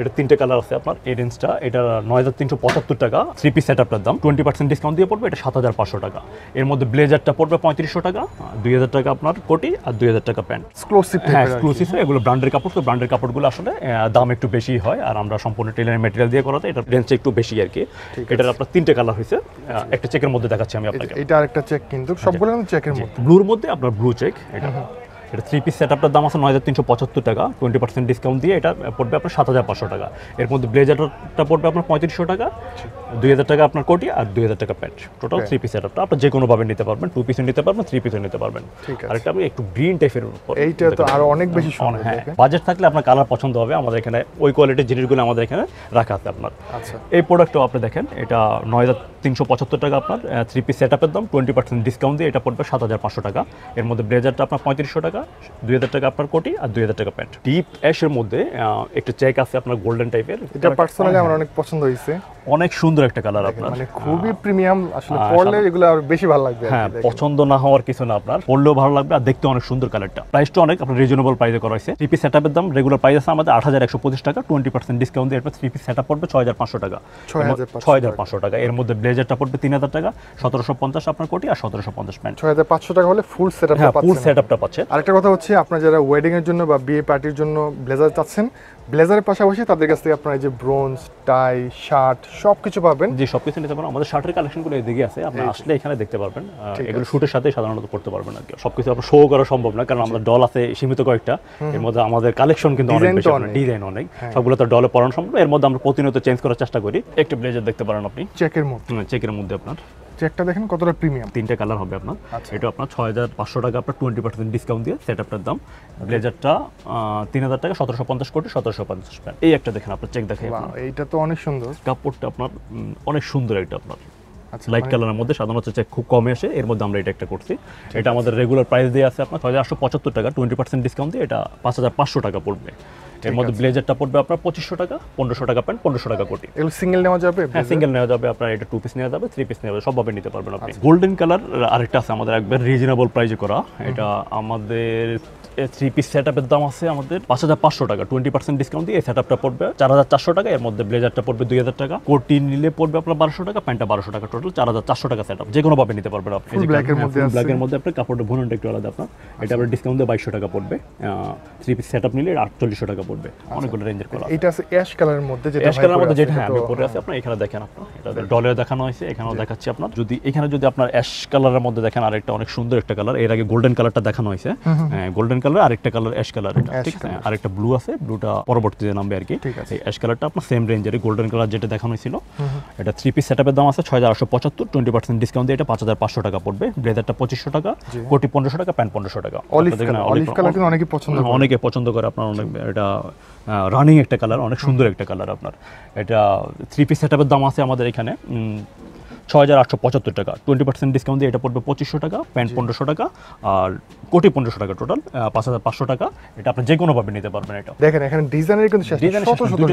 এটা তিনটে কালার আছে আপনার এই রেঞ্জটা। এটা 9375 টাকা 3 পিস সেটআপটার দাম, 20% ডিসকাউন্ট দিয়ে পড়বে এটা 7500 টাকা। এর মধ্যে ব্লেজারটা পড়বে 3500 টাকা, 2000 টাকা আপনার কোটি আর 2000 টাকা প্যান্ট। এক্সক্লুসিভ, হ্যাঁ এক্সক্লুসিভ। এগুলো ব্র্যান্ডের কাপড় তো, ব্র্যান্ডের কাপড়গুলো আসলে দাম একটু বেশি হয়, আর আমরা সম্পূর্ণ টেলারের ম্যাটেরিয়াল দিয়ে করাতে এটা রেঞ্জটা একটু বেশি আর কি। এটার আপনার তিনটে কালার হয়েছে, একটা চেকের মধ্যে দেখাচ্ছি আমি আপনাকে। এটা আরেকটা চেক, কিন্তু সবগুলো চেকের মধ্যে ব্লুর মধ্যে আপনার ব্লু চেক। এটা এটা 3 পিস সেটআপটার দাম আছে 9375 টাকা, 20% ডিসকাউন্ট দিয়ে এটা পড়বে আপনার 7500 টাকা। এর মধ্যে ব্লেজারটা পড়বে আপনার 3500 টাকা, 2000 টাকা আপনার কোটি আর 2000 টাকা প্যান্ট। টোটাল 3 পিস সেটআপটা আপনি যে কোনো ভাবে নিতে পারবেন, 2 পিস নিতে পারবেন, 3 পিস নিতে পারবেন। আর এটা আমি একটু গ্রিন টাইপের উপর, এইটা তো আরো অনেক বেশি সুন্দর। বাজেট থাকলে আপনার কালার পছন্দ হবে, আমাদের এখানে ওই কোয়ালিটির জিনিসগুলো আমাদের এখানে রাখা আছে আপনার। আচ্ছা, এই প্রোডাক্টটাও আপনি দেখেন, এটা 9375 টাকা আপনার 3 পিস সেটআপের দাম, 20% ডিসকাউন্ট দিয়ে এটা পড়বে 7500 টাকা। এর মধ্যে ব্লেজারটা আপনার 3500 টাকা, 2000 টাকা আপনার কোটি আর 2000 টাকা প্যান্ট। ডিপ অ্যাশের মধ্যে একটা চেক আছে আপনার গোল্ডেন টাইপের, এটা পার্সোনালি আমার অনেক পছন্দ হয়েছে, অনেক সুন্দর একটা কালার আপনার, মানে খুবই প্রিমিয়াম। আসলে পরলে এগুলো আর বেশি ভালো লাগবে। হ্যাঁ, পছন্দ না হওয়ার কিছু না, আপনার পরলেও ভালো লাগবে আর দেখতে অনেক সুন্দর কালারটা। প্রাইসটা অনেক আপনার রিজনেবল প্রাইসে করা হয়েছে। 3 পিস সেটআপের দাম রেগুলার প্রাইস আছে আমাদের 8125 টাকা, 20% ডিসকাউন্ট দিয়ে আপনার 3 পিস সেটআপ পড়বে 6500 টাকা, 6500 টাকা। এর মধ্যে ব্লেজারটা পড়বে 3000 টাকা, 1750 আপনার কোটি আর 1750 প্যান্ট। 6500 টাকা হলে ফুল সেটআপটা পাচ্ছেন, ফুল সেটআপটা পাচ্ছেন। আরেকটা কথা হচ্ছে, আপনারা যারা ওয়েডিং এর জন্য বা বিয়ে পার্টির জন্য ব্লেজার চাচ্ছেন, ব্লেজারের পাশাপাশি তাদের কাছ থেকে আপনারা এই যে ব্রোঞ্জ, টাই, শার্ট সবকিছু পাবেন। যে সবকিছু নিতে পারেন, আমাদের শার্টের কালেকশনগুলো এদিকে আছে, আপনারা আসলে এখানে দেখতে পারবেন। এগুলো শুটের সাথে সাধারণত পড়তে পারবেন আর কি। সবকিছু আপনার শো করা সম্ভব না, কারণ আমাদের ডল আছে সীমিত কয়েকটা। এর মধ্যে আমাদের কালেকশন কিন্তু অনেক বেশি, ডিজাইন অনেক, সবগুলো তো ডলে পরানো সম্ভব। এর মধ্যে আমরা প্রতিনিয়ত চেঞ্জ করার চেষ্টা করি। একটা ব্লেজার দেখতে পারেন আপনি, চেকের মধ্যে। চেকের মধ্যে আপনার চেকটা দেখেন কতটা প্রিমিয়াম, তিনটা কালার হবে আপনার। এটা আপনার 6500 টাকা আপনার 20% ডিসকাউন্ট দিয়ে সেটআপটার দাম, ব্লেজারটা 3000 টাকা, 1750 কোটি, 1750 প্যান্ট। এই একটা দেখেন আপনার চেক দেখেন, এইটা তো অনেক সুন্দর কাপড়টা আপনার, অনেক সুন্দর একটা আপনার। আচ্ছা, লাইট কালারের মধ্যে সাধারণত চেক খুব কমই আসে, এর মধ্যে আমরা এটা একটা করছি। এটা আমাদের রেগুলার প্রাইস দিয়ে আছে আপনার 6875 টাকা, 20% ডিসকাউন্ট দিয়ে এটা 5500 টাকা পড়বে। এর মধ্যে ব্লেজারটা পড়বে আপনার 2500 টাকা, 1500 টাকা প্যান্ট, 1500 টাকা কোটি। এগুলো সিঙ্গেল নেওয়া যাবে? হ্যাঁ সিঙ্গেল নেওয়া যাবে আপনার। এটা 2 পিস নেওয়া যাবে, 3 পিস নেওয়া যাবে, সবভাবে নিতে পারবেন আপনি। গোল্ডেন কালার আরেকটা আছে আমাদের, একবার রিজনেবল প্রাইসে করা। এটা আমাদের 3 পিস সেটআপের দাম আছে আমাদের 5500 টাকা, 20% ডিসকাউন্ট দিয়ে এই সেটআপটা পড়বে 4400 টাকা। এর মধ্যে ব্লেজারটা পড়বে 2000 টাকা, কোটি নিলে পড়বে আপনার 1200 টাকা, প্যান্টটা 1200 টাকা, টোটাল 4400 টাকা সেটআপ। যে কোনো ভাবে নিতে পারবেন আপনি। ব্ল্যাকের মধ্যে আপনার কাপড়ের ভনটা একটু আলাদা আপনার। এটা আপনার ডিসকাউন্ট দিয়ে 2200 টাকা পড়বে, 3 পিস সেটআপ নিলে 4800 টাকা পড়বে। অনেকগুলো রেঞ্জের কালার। এটা আছে অ্যাশ কালারের মধ্যে, যেটা অ্যাশ কালারের মধ্যে যেটা আমি পরে আছে আপনার। এখানে দেখেন আপনার, এটা ডলে দেখানো হয়েছে, এখানেও দেখাচ্ছি আপনার। যদি এখানে যদি আপনার অ্যাশ কালারের মধ্যে দেখেন, আরেকটা অনেক সুন্দর একটা কালার। এর আগে গোল্ডেন কালারটা দেখানো হয়েছে, গোল্ডেন কালার আরেকটা কালার অ্যাশ কালার, এটা ঠিক আছে। আরেকটা ব্লু আছে, ব্লুটা পরবর্তীতে নামবে আর কি। এই অ্যাশ কালারটা আপনার সেম রেঞ্জের। গোল্ডেন কালার যেটা দেখানো হয়েছিল, এটা 3 পিস সেটআপের দাম আছে 6875, 20% ডিসকাউন্ট দিয়ে এটা 5500 টাকা পড়বে। ব্লেজারটা 2500 টাকা, কোটি 1500 টাকা, প্যান্ট 1500 টাকা। অলিভ কালার কিন্তু অনেকে পছন্দ করে, অনেকে পছন্দ করে আপনার। অনেক এটা রানিং একটা কালার, অনেক সুন্দর একটা কালার আপনার। এটা 3 পিস সেটআপের দাম আছে আমাদের এখানে 6875 টাকা, 20% ডিসকাউন্ট দিয়ে এটা পড়বে 2500 টাকা, প্যান্ট 1500 টাকা আর কোটি 1500 টাকা, টোটাল 5500 টাকা। এটা আপনি যে কোনো ভাবে নিতে পারবেন। এটা দেখেন এখানে ডিজাইনের কিন্তু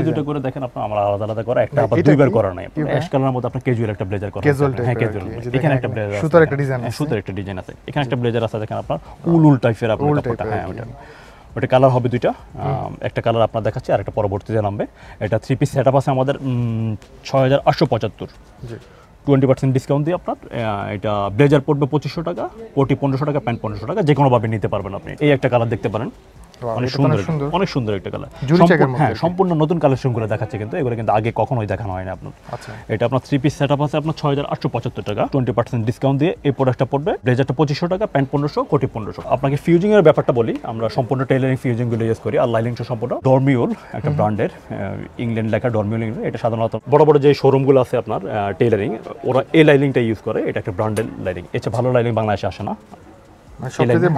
দুটো করে দেখেন আপনি, আমরা আলাদা আলাদা করা, একটা আবার দুইবার করা নাই। অ্যাশ কালারের মধ্যে আপনি ক্যাজুয়াল একটা ব্লেজার করা, হ্যাঁ ক্যাজুয়াল। এখানে একটা ব্লেজার আছে, সুতার একটা ডিজাইন আছে, সুতার একটা ডিজাইন আছে। এখানে একটা ব্লেজার আছে দেখেন আপনার, উল টাইপের আপনার কাপড়টা। হ্যাঁ ওটা ওটা কালার হবে দুইটা, একটা কালার আপনার দেখাচ্ছি আর একটা পরবর্তীতে নামবে। এটা 3 পিস সেটআপ আছে আমাদের 6875, 20% ডিসকাউন্ট দিয়ে আপনার এটা ব্লেজার পড়বে 2500 টাকা, কোটি 1500 টাকা, প্যান্ট 1500 টাকা। যে কোনোভাবে নিতে পারবেন আপনি। এই একটা কালার দেখতে পারেন, অনেক সুন্দর একটা কালার, হ্যাঁ সম্পূর্ণ নতুন কালেকশন করে দেখাচ্ছে, কিন্তু এগুলো কিন্তু আগে কখনোই দেখানো হয় না আপনার। এটা আপনার 3 পিস সেট আপ আছে আপনার ৬,৮৭৫ টাকা, 20% ডিসকাউন্ট দিয়ে এই প্রোডাক্টটা পড়বে। ব্লেজারটা ২৫০০ টাকা, প্যান্ট ১৫০০, কোটি ১৫০০। আপনাকে ফিউজিং এর ব্যাপারটা বলি, আমরা সম্পূর্ণ টেইলারিং ফিউজিং গুলো ইউজ করি, আর লাইনিংটা সম্পূর্ণ ডরমিউল একটা ব্র্যান্ডের, ইংল্যান্ড লেখা ডরমিউল। এটা সাধারণত বড় বড় যে শোরুমগুলো আছে আপনার টেইলারিং, ওরা এই লাইনিংটা ইউজ করে, এটা একটা ব্র্যান্ডের লাইনিং। এটা ভালো লাইনিং বাংলাদেশে আসে না,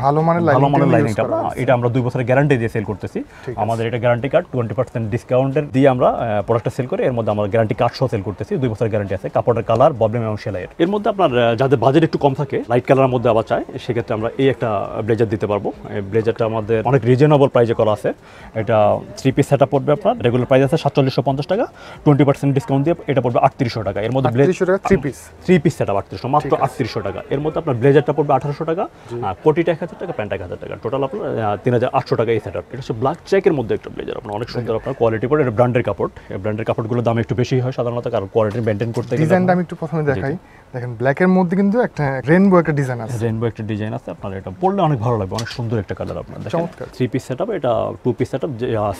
ভালো মানের লাইনিংটা। এটা আমরা 2 বছরের গ্যারান্টি দিয়ে সেল করতেছি, আমাদের এটা গ্যারান্টি কার্ড 20% ডিসকাউন্টের দিয়ে আমরা প্রোডাক্টটা সেল করি। এর মধ্যে আমরা গ্যারান্টি কার্ড সহ সেল করতেছি, 2 বছরের গ্যারান্টি আছে। কাপড়ের কালার, ববলিন এবং সেলাইয়ের। এর মধ্যে আপনার যাদের বাজেট একটু কম থাকে, লাইট কালারের মধ্যে আবার চায়, সেক্ষেত্রে আমরা এই একটা ব্লেজার দিতে পারবো। এই ব্লেজারটা আমাদের অনেক রিজনেবল প্রাইসে করা আছে। এটা 3 পিস সেট আপ পড়বে আপনার রেগুলার প্রাইস আছে ৪৭৫০ টাকা, 20% ডিসকাউন্ট দিয়ে এটা পড়বে ৩৮০০ টাকা। এর মধ্যে 3 পিস সেট আপ ৩৮০০, মাত্র ৩৮০০ টাকা। এর মধ্যে আপনার ব্লেজারটা পড়বে ১৮০০ টাকা, কোটিটা ১০০০ টাকা, প্যান্ট ১০০০ টাকা, টোটাল আপনার ৩৮০০ টাকা এই সেট আপ। এটা হচ্ছে ব্ল্যাক চেকের মধ্যে একটা ব্লেজার, আপনার অনেক সুন্দর, আপনার কোয়ালিটি পড়ে। এটা ব্র্যান্ডের কাপড়, ব্র্যান্ডের কাপড়গুলোর দাম একটু বেশি হয় সাধারণত, কারণ কোয়ালিটি মেনটেন করতে গেলে। ডিজাইনটা আমি একটু প্রথমে দেখাই, দেখেন ব্ল্যাকের মধ্যে কিন্তু একটা রেইনবো একটা ডিজাইন আছে, আপনার এটা পরলে অনেক ভালো লাগবে, অনেক সুন্দর একটা কালার আপনার। চমৎকার 3 পিস সেট আপ, এটা 2 পিস সেট আপ,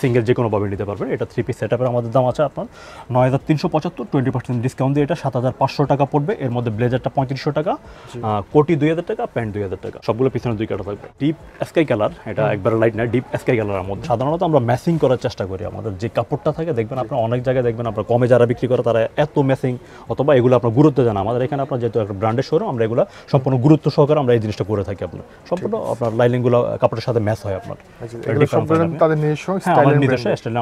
সিঙ্গেল যে কোনো ভাবে নিতে পারবেন। এটা 3 পিস সেট আপের আমাদের দাম আছে আপনার ৯,৩৭৫, 20% ডিসকাউন্ট দিয়ে এটা ৭,৫০০ টাকা পড়বে। এর মধ্যে ব্লেজারটা ৩৫০০ টাকা, কোটি ২,০০০ টাকা, প্যান্ট ২,০০০ টাকা, সবগুলো পিছনে 2 কাটা থাকবে। ডিপ স্কাই কালার, এটা একবারে লাইট না, ডিপ স্কাই কালারের মধ্যে সাধারণত আমরা ম্যাচিং করার চেষ্টা করি। আমাদের যে কাপড়টা থাকে দেখবেন আপনার অনেক জায়গায়, দেখবেন আপনার কমে যারা বিক্রি করে তারা এত ম্যাচিং, অথবা এগুলো আপনার গুরুত্ব জানা। আমাদের এখানে আপনার যেহেতু একটা ব্র্যান্ডের শোরুম, আমরা এগুলো সম্পূর্ণ গুরুত্ব সহকারে আমরা এই জিনিসটা করে থাকি। আপনার সম্পূর্ণ আপনার লাইনিংগুলো কাপড়ের সাথে ম্যাচ হয় আপনার।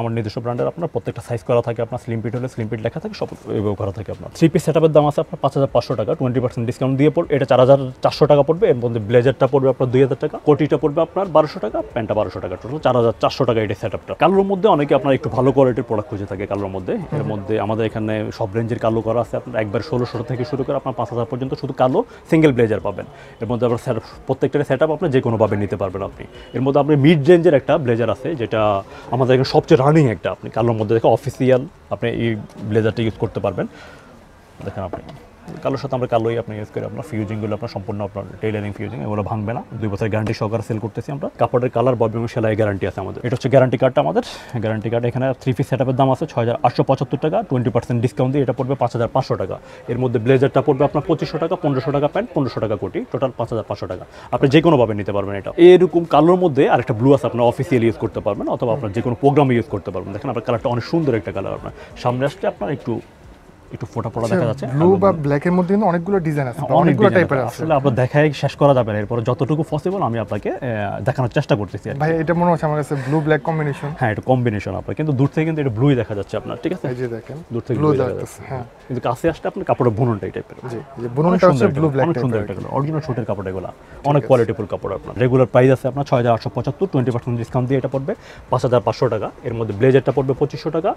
আমার নিজস্ব ব্র্যান্ডের আপনার প্রত্যেকটা সাইজ করা থাকে, আপনার স্লিম ফিট হলে স্লিম ফিট লেখা থাকে, সব এগুলো করা থাকে আপনার। 3 পিস সেটআপের দাম আছে আপনার ৫,৫০০ টাকা, 20% ডিসকাউন্ট দিয়ে পড়বে এটা ৪,৪০০ টাকা পড়বে। এর মধ্যে ব্লেজারটা পড়বে আপনার ২,০০০ টাকা, কোটিটা পড়বে আপনার ১২০০ টাকা, প্যান্টটা ১২০০ টাকা, টোটাল ৪,৪০০ টাকা এটা সেট আপটা। কালোর মধ্যে অনেকে আপনার একটু ভালো কোয়ালিটির প্রোডাক্ট খুঁজে থাকে কালোর মধ্যে। এর মধ্যে আমাদের এখানে সব রেঞ্জের কালো করা আছে আপনার, একবার ১৬০০ থেকে শুরু করে আপনার ৫,০০০ পর্যন্ত শুধু কালো সিঙ্গেল ব্লেজার পাবেন। এর মধ্যে আপনার প্রত্যেকটার সেট আপ আপনি যে কোনোভাবে নিতে পারবেন আপনি। এর মধ্যে আপনি মিড রেঞ্জের একটা ব্লেজার আছে, যেটা আমাদের এখানে সবচেয়ে রানিং একটা, আপনি কালোর মধ্যে দেখে অফিসিয়াল আপনি এই ব্লেজারটা ইউজ করতে পারবেন। দেখেন আপনি কালোর সাথে আমরা কালোই আপনি ইউজ করি, আপনার ফিউজিংগুলো আপনার সম্পূর্ণ আপনার টেইলারিং ফিউজিং, এগুলো ভাঙবে না। 2 বছর গ্যারান্টি সহকারে সেল করতেছি আমরা। কাপড়ের কালার, ববি এবং সেলাই গ্যারান্টি আছে আমাদের। এটা হচ্ছে গ্যারান্টি কার্ডটা আমাদের। গ্যারান্টি কার্ড এখানে 3 পিস সেট আপের দাম আছে ৬,৮৭৫ টাকা, 20% ডিসকাউন্ট দিয়ে এটা পড়বে ৫,৫০০ টাকা। এর মধ্যে ব্লেজারটা পড়বে আপনার ২৫০০ টাকা, ১৫০০ টাকা, প্যান্ট ১৫০০ টাকা, কোটি, টোটাল ৫,৫০০ টাকা। আপনি যে কোনোভাবে নিতে পারবেন এটা। এরকম কালোর মধ্যে আরেকটা ব্লু আছে, আপনার অফিসিয়াল ইউজ করতে পারবেন, অথবা আপনার যে কোনো প্রোগ্রামে ইউজ করতে পারবেন। দেখেন আপনার কালারটা অনেক সুন্দর একটা কালার, আপনার সামনে আসলে আপনার একটু ফোটা পড়া দেখা যাচ্ছে। ব্লু বা ব্ল্যাক এর মধ্যে অনেকগুলো ডিজাইন আছে, অনেকগুলো টাইপের আছে, আসলে আপনারা দেখাই শেষ করা যাবে না। এরপর যতটুকু পসিবল আমি আপনাকে দেখানোর চেষ্টা করতেছি ভাই। এটা মনে হচ্ছে আমার কাছে ব্লু ব্ল্যাক কম্বিনেশন, হ্যাঁ এটা কম্বিনেশন আপনার, কিন্তু দূর থেকে কিন্তু এটা ব্লুই দেখা যাচ্ছে আপনার। ঠিক আছে, এই যে দেখেন দূর থেকে ব্লু লাগতেছে, হ্যাঁ কিন্তু কাছে আসলে আপনার কাপড়ের বুনন টাইপের, জি যে বুননটা হচ্ছে ব্লু ব্ল্যাক টাইপের, সুন্দর একটা কালার, অরিজিনাল সুটের কাপড় এগুলো, অনেক কোয়ালিটিফুল কাপড় আপনার। রেগুলার প্রাইস আছে আপনার ৬,৮৭৫, 20% ডিসকাউন্ট দিয়ে এটা পড়বে ৫,৫০০ টাকা। এর মধ্যে ব্লেজারটা পড়বে ২৫০০ টাকা,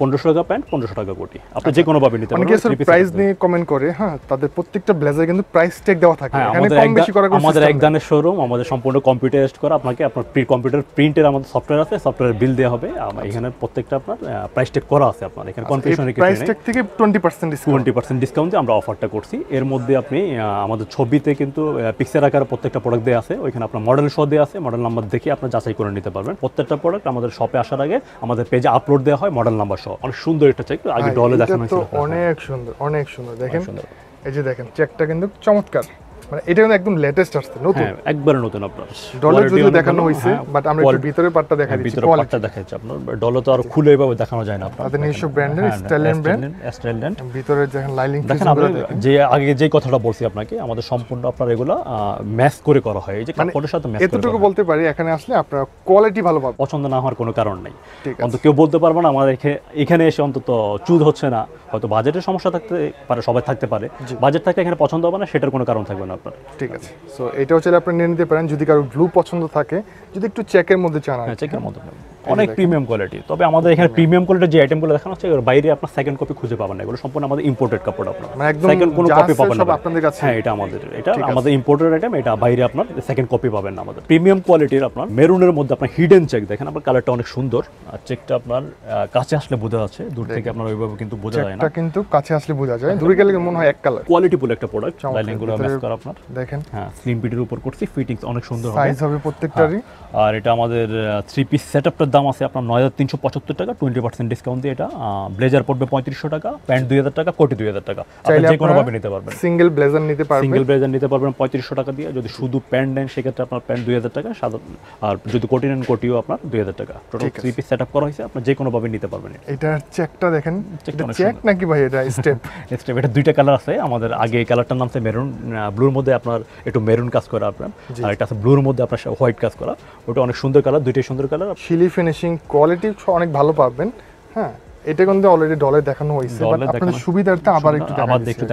১৫০০ টাকা, প্যান্ট ১৫০০ টাকা, কোটি। আপনি যে কোনো অনেকে স্যার প্রাইস নিয়ে কমেন্ট করে, হ্যাঁ তাদের প্রত্যেকটা ব্লেজার কিন্তু প্রাইস ট্যাগ দেওয়া থাকে। এখানে কম বেশি করার কোনো, আমাদের একদানের শোরুম, আমাদের সম্পূর্ণ কম্পিউটারাইজড করা, আপনাকে আপনার কম্পিউটার প্রিন্টের আমাদের সফটওয়্যার আছে, সফটওয়্যারের বিল দেয়া হবে। এখানে প্রত্যেকটা আপনার প্রাইস ট্যাগ করা আছে আপনার, এখানে কনফিউশন এর কিছু নেই। প্রাইস ট্যাগ থেকে 20% ডিসকাউন্ট দিয়ে আমরা অফারটা করছি। এর মধ্যে আপনি আমাদের ছবিতে কিন্তু পিকচার আকারে প্রত্যেকটা প্রোডাক্ট দেয়া আছে, ওইখানে আপনার মডেল সহ দেয়া আছে, মডেল নাম্বার দেখে আপনি যাচাই করে নিতে পারবেন। প্রত্যেকটা প্রোডাক্ট আমাদের শপে আসার আগে আমাদের পেজে আপলোড দেয়া হয় মডেল নাম্বার সহ। অনেক সুন্দর একটা চেক, আগে ডলে দেখানো ছিল, অনেক সুন্দর, অনেক সুন্দর। দেখেন এই যে দেখেন চেকটা কিন্তু চমৎকার, মানে এটা কিন্তু একদম লেটেস্ট আসছে, নতুন, একবারে নতুন আপনার। ডলার যদি দেখানো হইছে, বাট আমরা একটু ভিতরে পার্টটা দেখাই দিচ্ছি, ভিতরে পার্টটা দেখাচ্ছি আপনার। ডলার তো আর খুলে এভাবে দেখানো যায় না আপনার, আদানি সব ব্র্যান্ডের স্টাইলেন্ড ভিতরে দেখেন লাইনিং দেখেন আমরা যে আগে যে কথাটা বলছি আপনাকে, আমাদের সম্পূর্ণ আপনার এগুলা ম্যাচ করে করা হয়। এই যে কাপড়ের সাথে ম্যাচ করে এতটুকু বলতে পারি, এখানে আসলে আপনার কোয়ালিটি ভালো পাবেন, পছন্দ না হওয়ার কোনো কারণ নাই। অন্তত কেউ বলতে পারবে না আমাদের এখানে এসে অন্তত চুদ হচ্ছে না, হয়তো বাজেটের সমস্যা থাকতে পারে, সবাই থাকতে পারে, বাজেট থাকলে এখানে পছন্দ হবে না, সেটার কোনো কারণ থাকবে না। ঠিক আছে, সো এটাও চাইলে আপনি নিয়ে নিতে পারেন যদি কারো ব্লু পছন্দ থাকে, যদি একটু চেকের মধ্যে চান, চেকের মধ্যে অনেক প্রিমিয়াম কোয়ালিটি। তবে আমাদের এখানে প্রিমিয়াম কোয়ালিটির যে আইটেমগুলো দেখানো হচ্ছে এর বাইরে আপনারা সেকেন্ড কপি খুঁজে পাবেন না, এগুলো সম্পূর্ণ আমাদের ইম্পোর্টেড কাপড়। আপনারা সেকেন্ড কোনো কপি পাবেন না আপনাদের কাছে। হ্যাঁ, এটা আমাদের, এটা আমাদের ইম্পোর্টেড আইটেম, এটা বাইরে আপনারা সেকেন্ড কপি পাবেন না। আমাদের প্রিমিয়াম কোয়ালিটির আপনার মেরুনের মধ্যে আপনার হিডেন চেক দেখেন, আপনার কালারটা অনেক সুন্দর। আর চেকটা আপনার কাছে আসলে বোঝা যাচ্ছে, দূর থেকে আপনারা ওইভাবে কিন্তু বোঝা যায় না, এটা কিন্তু কাছে আসলে বোঝা যায়, দূরে গেলে মনে হয় এক কালার। কোয়ালিটি ফুল একটা প্রোডাক্ট, লাইনগুলো ম্যাচ করা আপনার দেখেন। হ্যাঁ, স্লিম পিটের উপর করছি, ফিটিংস অনেক সুন্দর হবে, সাইজ হবে প্রত্যেকটারই। আর এটা আমাদের 3 পিস সেটআপটার দাম আছে আপনার ৯৩৭৫ টাকা, 20% ডিসকাউন্ট দিয়ে এটা ব্লেজার পড়বে ৩৫০০ টাকা, প্যান্ট ২০০০ টাকা, কোটি ২০০০ টাকা। আপনি যে কোনো ভাবে নিতে পারবেন, সিঙ্গেল ব্লেজার নিতে পারবেন, সিঙ্গেল ব্লেজার নিতে পারবেন ৩৫০০ টাকা দিয়ে। যদি শুধু প্যান্ট নেন সেক্ষেত্রে আপনার প্যান্ট ২০০০ টাকা, আর যদি কোটি নেন কোটিও আপনার ২০০০ টাকা। টোটাল 3 পিস সেটআপ করা হয়েছে, আপনি যে কোনো ভাবে নিতে পারবেন। এটা চেকটা দেখেন, এটা চেক নাকি ভাই? এটা স্টেপ স্টেপ। এটা দুইটা কালার আছে আমাদের, আগে কালারটার নাম আছে মেরুন, ব্লুর মধ্যে আপনার একটু মেরুন কাজ করা আপনার, আর এটা আছে ব্লুর মধ্যে আপনার হোয়াইট কাজ করা, ওটা অনেক সুন্দর কালার। দুইটাই সুন্দর কালার, শিলি ফিনিশিং, কোয়ালিটি অনেক ভালো পাবেন। হ্যাঁ, এটা কিন্তু অলরেডি ডলে দেখানো হয়েছে, বাট আপনাদের সুবিধার্থে আবার একটু